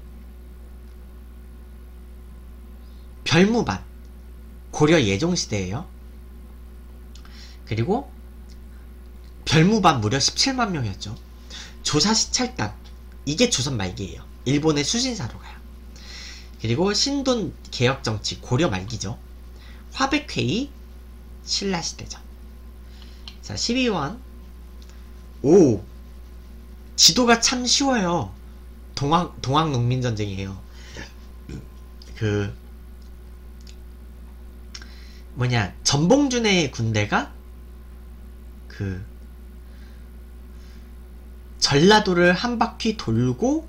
별무반 고려 예종시대예요. 그리고 별무반 무려 십칠만 명이었죠. 조사시 찰단, 이게 조선 말기예요. 일본의 수신사로 가요. 그리고 신돈 개혁정치 고려 말기죠. 화백회의 신라시대죠. 자, 십이 원. 오, 지도가 참 쉬워요. 동학, 동학농민전쟁이에요. 그 뭐냐, 전봉준의 군대가 그 전라도를 한 바퀴 돌고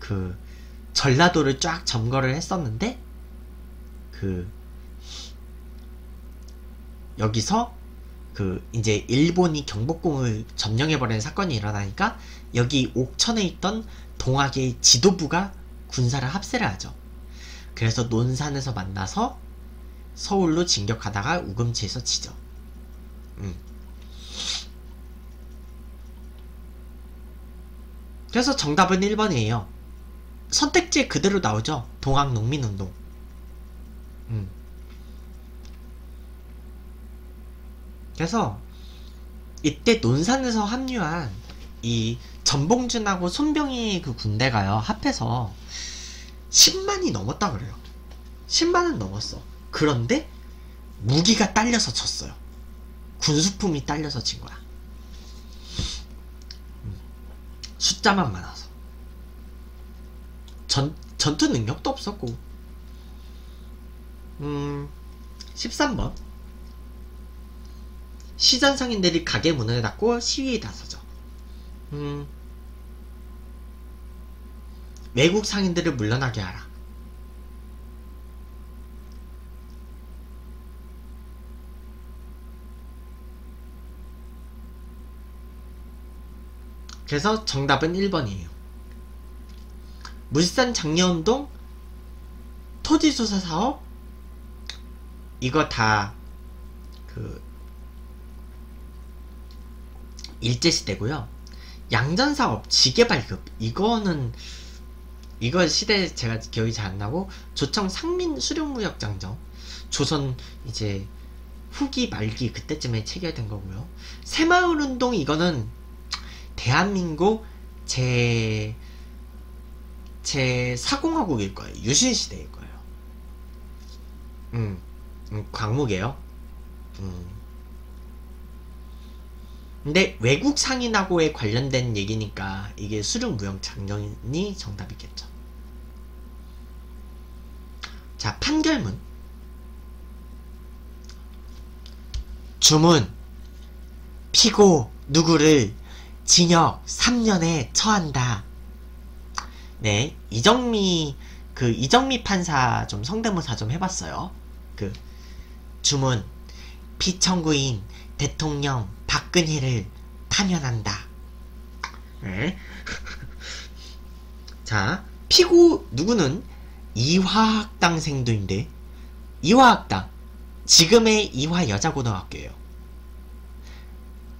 그 전라도를 쫙 점거를 했었는데, 그 여기서 그 이제 일본이 경복궁을 점령해버리는 사건이 일어나니까 여기 옥천에 있던 동학의 지도부가 군사를 합세를 하죠. 그래서 논산에서 만나서 서울로 진격하다가 우금치에서 지죠. 음. 그래서 정답은 일 번이에요. 선택지에 그대로 나오죠. 동학농민운동. 음. 그래서 이때 논산에서 합류한 이 전봉준하고 손병희의 그 군대가요, 합해서 십만이 넘었다 그래요. 십만은 넘었어. 그런데 무기가 딸려서 졌어요. 군수품이 딸려서 진 거야. 음. 숫자만 많아서. 전, 전투 능력도 없었고. 음, 십삼 번. 시전 상인들이 가게 문을 닫고 시위에 나서죠. 음, 외국 상인들을 물러나게 하라. 그래서 정답은 일 번이에요. 물산 장려운동, 토지조사 사업, 이거 다 그 일제시대고요. 양전사업, 지게발급, 이거는 이거 시대 제가 기억이 잘 안나고, 조청 상민 수륙무역장정, 조선 이제 후기 말기 그때쯤에 체결된 거고요. 새마을운동, 이거는 대한민국 제 제사공화국일 거예요. 유신시대일 거예요. 음, 음 광무계요. 음. 근데 외국 상인하고에 관련된 얘기니까 이게 수륙무역장정이 정답이겠죠. 자, 판결문. 주문. 피고 누구를 징역 삼 년에 처한다. 네, 이정미 그 이정미 판사 좀 성대모사 좀 해봤어요. 그 주문. 피청구인 대통령 박근혜를 파면한다. 네. 자, 피고 누구는 이화학당 생도인데, 이화학당 지금의 이화여자고등학교예요.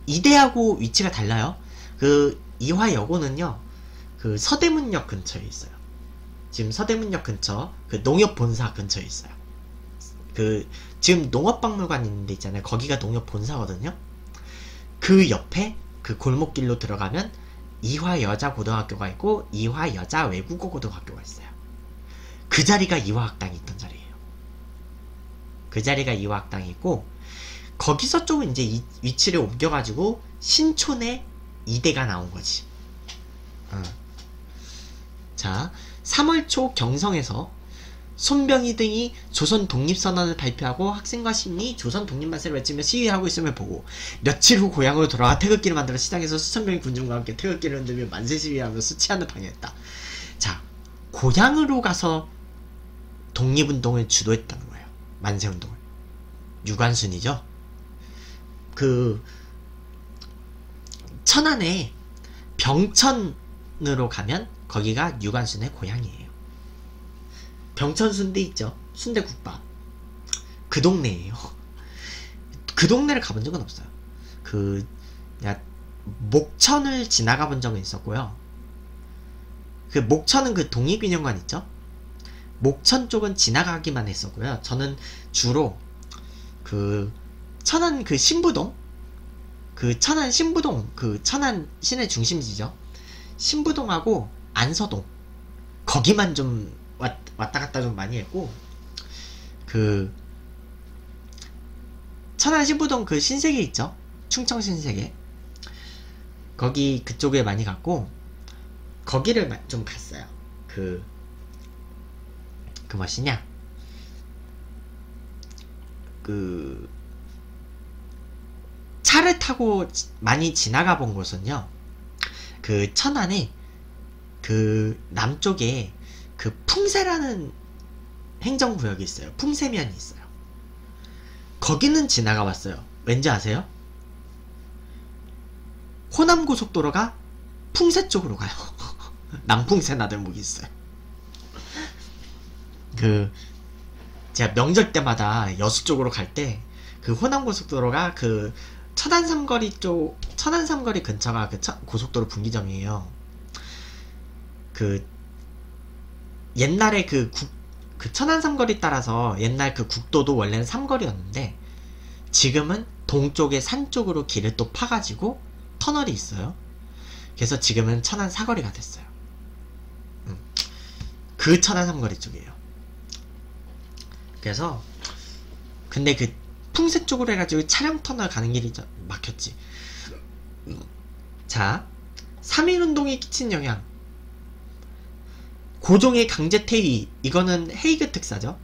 이대하고 위치가 달라요. 그 이화여고는요, 그 서대문역 근처에 있어요. 지금 서대문역 근처, 그 농협본사 근처에 있어요. 그 지금 농업박물관 있는 데 있잖아요. 거기가 농협본사거든요. 그 옆에 그 골목길로 들어가면 이화여자고등학교가 있고 이화여자외국어고등학교가 있어요. 그 자리가 이화학당이 있던 자리예요. 그 자리가 이화학당이 있고, 거기서 좀 이제 이, 위치를 옮겨가지고 신촌에 이대가 나온 거지. 어. 자, 삼월 초 경성에서 손병희 등이 조선 독립선언을 발표하고 학생과 시민이 조선 독립만세를 외치며 시위하고 있음을 보고 며칠 후 고향으로 돌아와 태극기를 만들어 시장에서 수천 명의 군중과 함께 태극기를 흔들며 만세 시위하며 수치한을 방해했다. 자, 고향으로 가서 독립운동을 주도했다는 거예요. 만세운동을. 유관순이죠. 그 천안에 병천으로 가면 거기가 유관순의 고향이에요. 병천순대 있죠. 순대국밥. 그 동네예요. 그 동네를 가본 적은 없어요. 그 목천을 지나가 본 적은 있었고요. 그 목천은 그 독립기념관 있죠. 목천 쪽은 지나가기만 했었고요. 저는 주로 그 천안 그 신부동, 그 천안 신부동, 그 천안 시내 중심지죠. 신부동하고 안서동 거기만 좀 왔, 왔다 갔다 좀 많이 했고, 그 천안 신부동 그 신세계 있죠. 충청 신세계 거기 그쪽에 많이 갔고, 거기를 좀 갔어요. 그 그 뭐시냐 그 차를 타고 많이 지나가 본 곳은요, 그 천안에 그 남쪽에 그 풍세라는 행정구역이 있어요. 풍세면이 있어요. 거기는 지나가 봤어요. 왠지 아세요? 호남고속도로가 풍세 쪽으로 가요. 남풍세 나들목이 있어요. 그 제가 명절 때마다 여수 쪽으로 갈 때 그 호남고속도로가 그 천안삼거리 쪽, 천안삼거리 근처가 그 천, 고속도로 분기점이에요. 그 옛날에 그, 국, 그 천안삼거리 따라서 옛날 그 국도도 원래는 삼거리였는데 지금은 동쪽의 산 쪽으로 길을 또 파가지고 터널이 있어요. 그래서 지금은 천안사거리가 됐어요. 음. 그 천안삼거리 쪽이에요. 그래서 근데 그 풍세 쪽으로 해가지고 차량터널 가는 길이 막혔지. 자, 삼일운동이 끼친 영향. 고종의 강제퇴위, 이거는 헤이그 특사죠.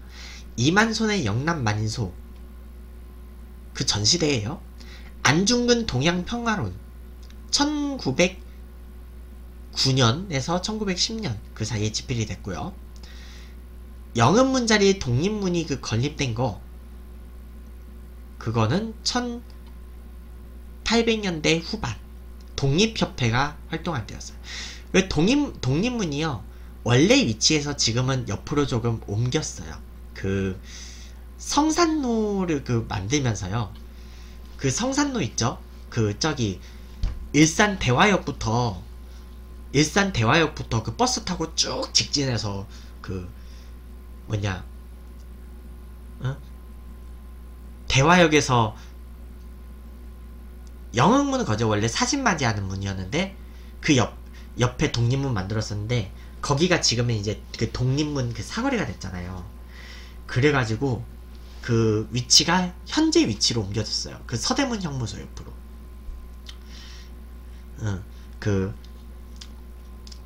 이만손의 영남 만인소, 그 전시대예요. 안중근 동양평화론, 천구백구 년에서 천구백십 년 그 사이에 집필이 됐고요. 영음문 자리에 독립문이 그 건립된 거, 그거는 천팔백 년대 후반 독립협회가 활동할 때였어요. 왜 독립, 독립문이요, 원래 위치에서 지금은 옆으로 조금 옮겼어요. 그 성산로를 그 만들면서요, 그 성산로 있죠. 그 저기 일산 대화역부터 일산 대화역부터 그 버스 타고 쭉 직진해서 그 뭐냐 응? 대화역에서 영흥문은 거죠. 원래 사신맞이하는 문이었는데 그 옆, 옆에 독립문 만들었었는데 거기가 지금은 이제 그 독립문 그 사거리가 됐잖아요. 그래가지고 그 위치가 현재 위치로 옮겨졌어요. 그 서대문 형무소 옆으로. 응, 그,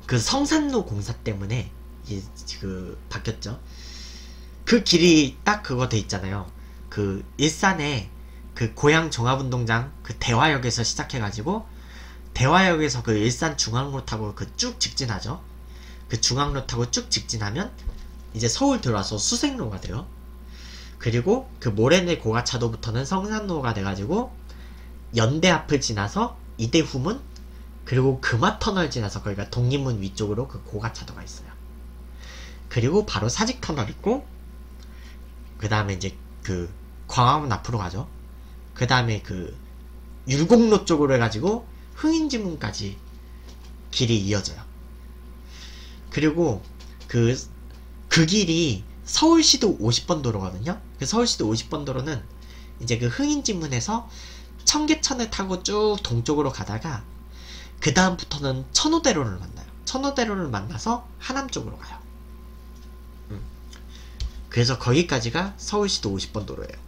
그 성산로 공사 때문에 이제 그 바뀌었죠. 그 길이 딱 그거 돼 있잖아요. 그 일산에 그 고향 종합운동장 그 대화역에서 시작해가지고 대화역에서 그 일산 중앙로 타고 그 쭉 직진하죠. 그 중앙로 타고 쭉 직진하면 이제 서울 들어와서 수색로가 돼요. 그리고 그 모래내 고가차도부터는 성산로가 돼가지고 연대 앞을 지나서 이대후문, 그리고 금화터널 지나서 거기가 독립문 위쪽으로 그 고가차도가 있어요. 그리고 바로 사직터널 있고, 그 다음에 이제 그 광화문 앞으로 가죠. 그 다음에 그 율곡로 쪽으로 해가지고 흥인지문까지 길이 이어져요. 그리고 그, 그 길이 서울시도 오십 번 도로거든요. 그 서울시도 오십 번 도로는 이제 그 흥인지문에서 청계천을 타고 쭉 동쪽으로 가다가 그 다음부터는 천호대로를 만나요. 천호대로를 만나서 하남 쪽으로 가요. 음. 그래서 거기까지가 서울시도 오십 번 도로예요.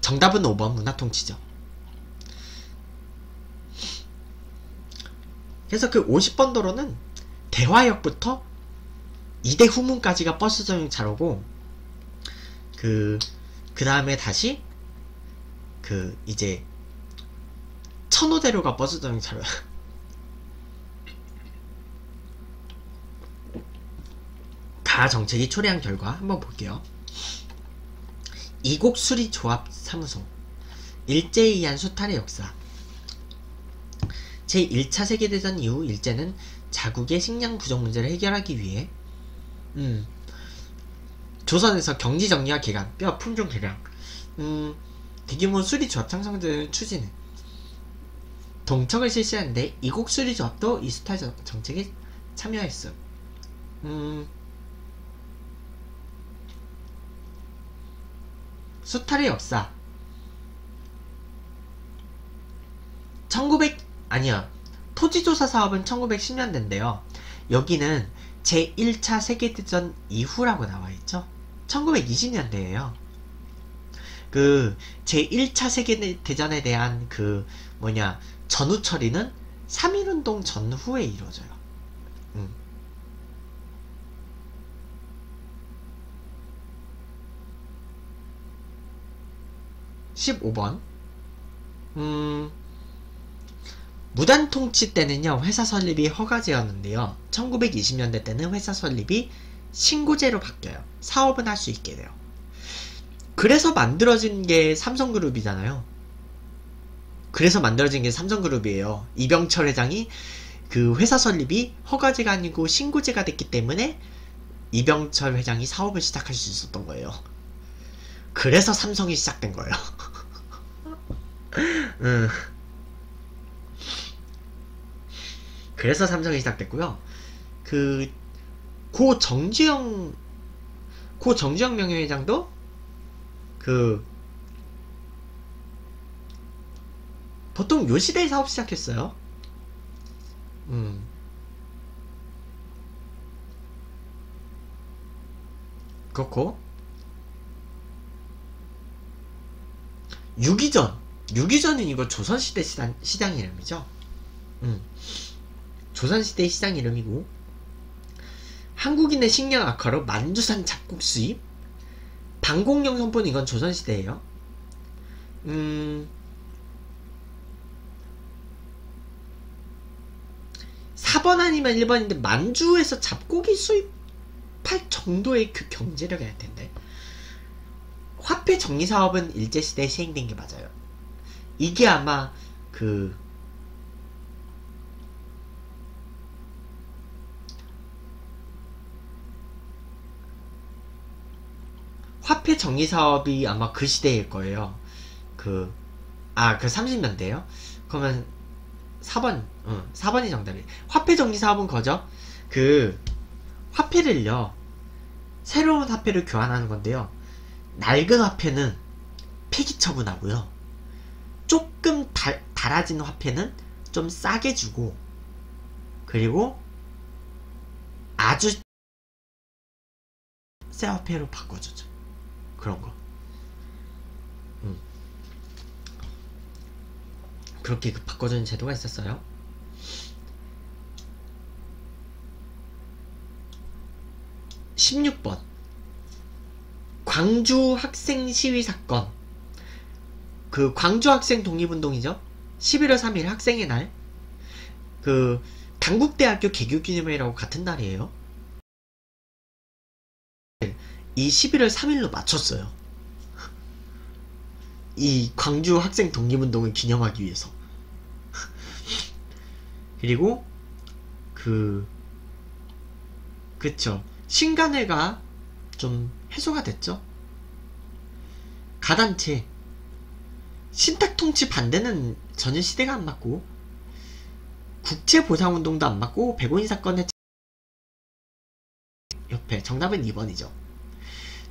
정답은 오 번 문화통치죠. 그래서 그 오십 번 도로는 대화역부터 이대후문까지가 버스 전용차로고, 그 그 다음에 다시 그 이제 천호대로가 버스 전용차로야. 자정책이 초래한 결과 한번 볼게요. 이국수리조합사무소, 일제에 의한 수탈의 역사. 제일 차 세계대전 이후 일제는 자국의 식량 부족 문제를 해결하기 위해 음, 조선에서 경지정리와 개간, 뼈 품종 개량, 음, 대규모 수리조합 창성 등을 추진해 동척을 실시하는데 이국수리조합도 이 수탈 정책에 참여했어. 음, 수탈의 역사. 천구백 아니야 토지조사 사업은 천구백십 년대인데요 여기는 제일 차 세계대전 이후라고 나와있죠. 천구백이십 년대에요 그 제일 차 세계대전에 대한 그 뭐냐 전후 처리는 삼일운동 전후에 이루어져요. 음. 십오 번 음... 무단통치 때는요 회사 설립이 허가제였는데요 천구백이십 년대 때는 회사 설립이 신고제로 바뀌어요. 사업은 할 수 있게 돼요. 그래서 만들어진 게 삼성그룹이잖아요. 그래서 만들어진 게 삼성그룹이에요. 이병철 회장이 그 회사 설립이 허가제가 아니고 신고제가 됐기 때문에 이병철 회장이 사업을 시작할 수 있었던 거예요. 그래서 삼성이 시작된 거예요. 음. 그래서 삼성이 시작됐고요. 그 고 정주영 고 정주영 명예회장도 그 보통 요 시대에 사업 시작했어요. 음. 그렇고 유기전 유기전은 이거 조선시대 시장, 시장 이름이죠. 음. 조선시대 시장 이름이고 한국인의 식량 악화로 만주산 잡곡 수입, 방공령 선포는 이건 조선시대예요. 음, 사 번 아니면 일 번인데 만주에서 잡곡이 수입할 정도의 그 경제력이 할 텐데 화폐 정리사업은 일제시대에 시행된 게 맞아요. 이게 아마 그 화폐 정리 사업이 아마 그 시대일 거예요. 그, 아, 그 삼십 년대에요? 그러면 사 번, 응, 사 번이 정답이에요. 화폐 정리 사업은 거죠? 그, 화폐를요, 새로운 화폐를 교환하는 건데요. 낡은 화폐는 폐기 처분하고요. 조금 달, 달아진 화폐는 좀 싸게 주고, 그리고 아주 새 화폐로 바꿔주죠. 그런 거. 음. 그렇게 그 바꿔주는 제도가 있었어요. 십육 번. 광주 학생 시위 사건. 그 광주 학생 독립운동이죠. 십일월 삼일 학생의 날. 그 당국대학교 개교기념회라고 같은 날이에요. 이 십일월 삼일로 맞췄어요. 이 광주 학생 독립운동을 기념하기 위해서. 그리고 그 그쵸 신간회가 좀 해소가 됐죠. 가단체 신탁통치 반대는 전혀 시대가 안 맞고 국채보상운동도 안 맞고 백오인 사건의 옆에 정답은 이 번이죠.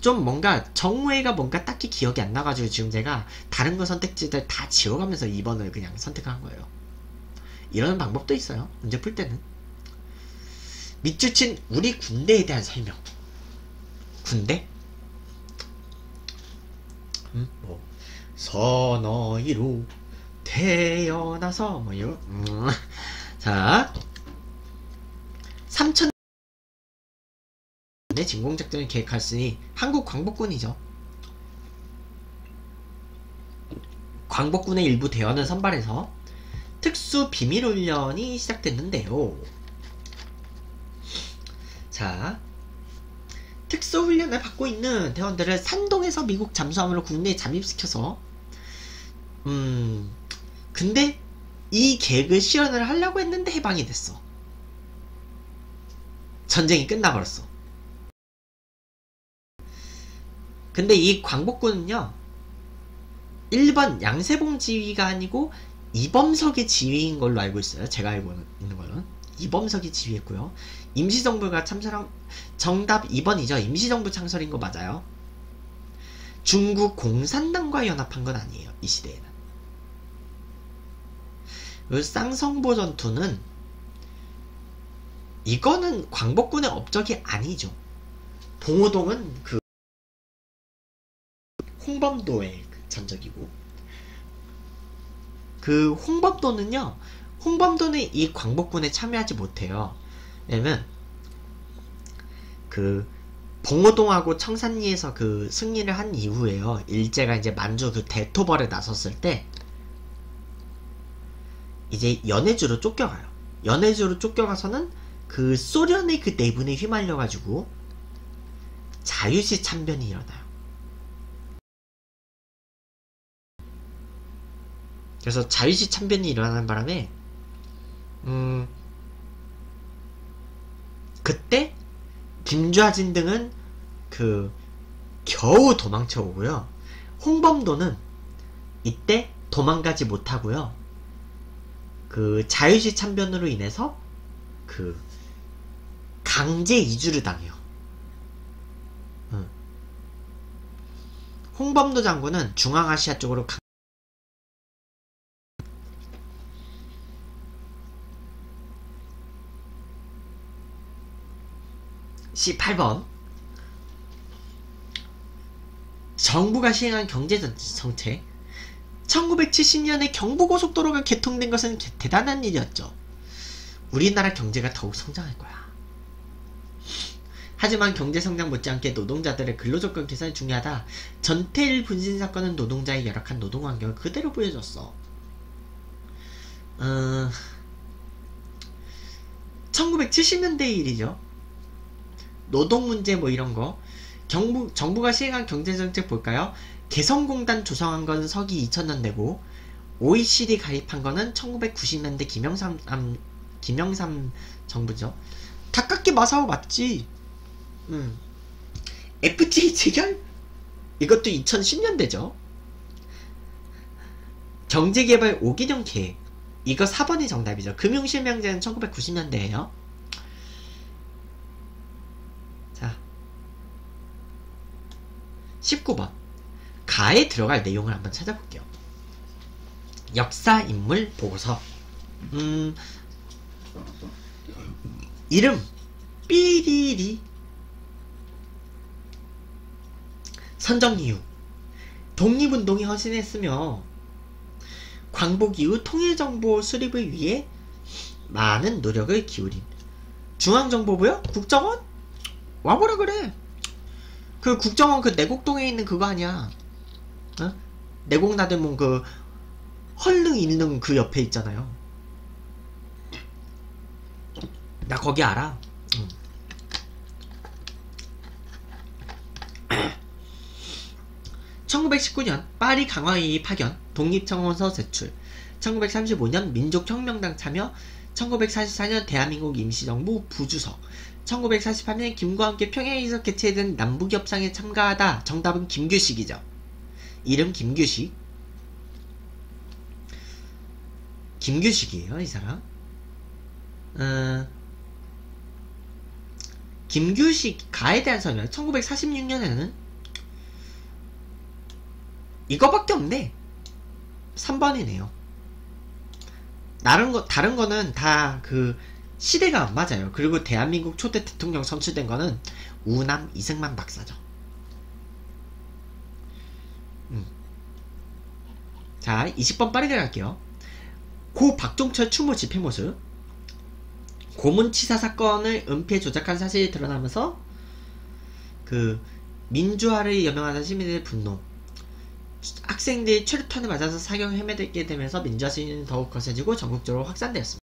좀 뭔가 정우회가 뭔가 딱히 기억이 안 나가지고 지금 제가 다른 거 선택지들 다 지워가면서 이 번을 그냥 선택한 거예요. 이런 방법도 있어요. 문제 풀 때는. 밑줄 친 우리 군대에 대한 설명. 군대? 음, 뭐 선어이로 태어나서 뭐 이런 음. 자 삼천 진공작전을 계획했으니 한국 광복군이죠. 광복군의 일부 대원을 선발해서 특수 비밀훈련이 시작됐는데요. 자, 특수훈련을 받고 있는 대원들을 산동에서 미국 잠수함으로 국내에 잠입시켜서 음 근데 이 계획을 실현을 하려고 했는데 해방이 됐어. 전쟁이 끝나버렸어. 근데 이 광복군은요 일 번 양세봉 지휘가 아니고 이범석의 지휘인 걸로 알고 있어요. 제가 알고 있는 걸로는 이범석이 지휘했고요. 임시정부가 참사랑 정답 이 번이죠. 임시정부 창설인 거 맞아요. 중국 공산당과 연합한 건 아니에요. 이 시대에는. 그 쌍성보 전투는 이거는 광복군의 업적이 아니죠. 봉오동은 그 홍범도의 전적이고 그 홍범도는요 홍범도는 이 광복군에 참여하지 못해요. 왜냐면 그 봉오동하고 청산리에서 그 승리를 한 이후에요 일제가 이제 만주 그 대토벌에 나섰을 때 이제 연해주로 쫓겨가요. 연해주로 쫓겨가서는 그 소련의 그 내분에 휘말려가지고 자유시 참변이 일어나요. 그래서 자유시 참변이 일어나는 바람에 음 그때 김좌진 등은 그 겨우 도망쳐 오고요. 홍범도는 이때 도망가지 못하고요. 그 자유시 참변으로 인해서 그 강제 이주를 당해요. 음. 홍범도 장군은 중앙아시아 쪽으로 강... 십팔 번 정부가 시행한 경제정책. 천구백칠십 년에 경부고속도로가 개통된 것은 대단한 일이었죠. 우리나라 경제가 더욱 성장할 거야. 하지만 경제성장 못지않게 노동자들의 근로조건 개선이 중요하다. 전태일 분신사건은 노동자의 열악한 노동환경을 그대로 보여줬어. 어... 천구백칠십 년대의 일이죠. 노동문제 뭐 이런거 정부, 정부가 시행한 경제정책 볼까요? 개성공단 조성한건 서기 이천 년대고 오이시디 가입한거는 천구백구십 년대 김영삼, 음, 김영삼 정부죠. 다카키 마사오 맞지? 음. 에프티에이 체결? 이것도 이천십 년대죠. 경제개발 오 기년 계획 이거 사 번이 정답이죠. 금융실명제는 천구백구십 년대에요 십구 번 가에 들어갈 내용을 한번 찾아볼게요. 역사 인물 보고서 음 이름 삐리리 선정 이유 독립운동이 헌신했으며 광복 이후 통일정보 수립을 위해 많은 노력을 기울인 중앙정보부요? 국정원? 와보라 그래. 그 국정원 그 내곡동에 있는 그거 아니야. 어? 내곡나들몽 그 헐릉 있는 그 옆에 있잖아요. 나 거기 알아. 응. 천구백십구 년 파리 강화회의 파견 독립청원서 제출 천구백삼십오 년 민족혁명당 참여 천구백사십사 년 대한민국 임시정부 부주석 천구백사십팔 년 김과 함께 평양에서 개최된 남북협상에 참가하다. 정답은 김규식이죠. 이름 김규식. 김규식이에요. 이 사람. 어... 김규식 가에 대한 설명. 천구백사십육 년에는 이거밖에 없네. 삼 번이네요. 다른 거, 다른 거는 다 그 시대가 안 맞아요. 그리고 대한민국 초대 대통령 선출된 거는 우남 이승만 박사죠. 음. 자, 이십 번 빠르게 갈게요. 고 박종철 추모 집회 모습. 고문치사 사건을 은폐 조작한 사실이 드러나면서 그 민주화를 여명하는 시민들의 분노. 학생들이 최루탄을 맞아서 사경을 헤매게 되면서 민주화 시위는 더욱 거세지고 전국적으로 확산되었습니다.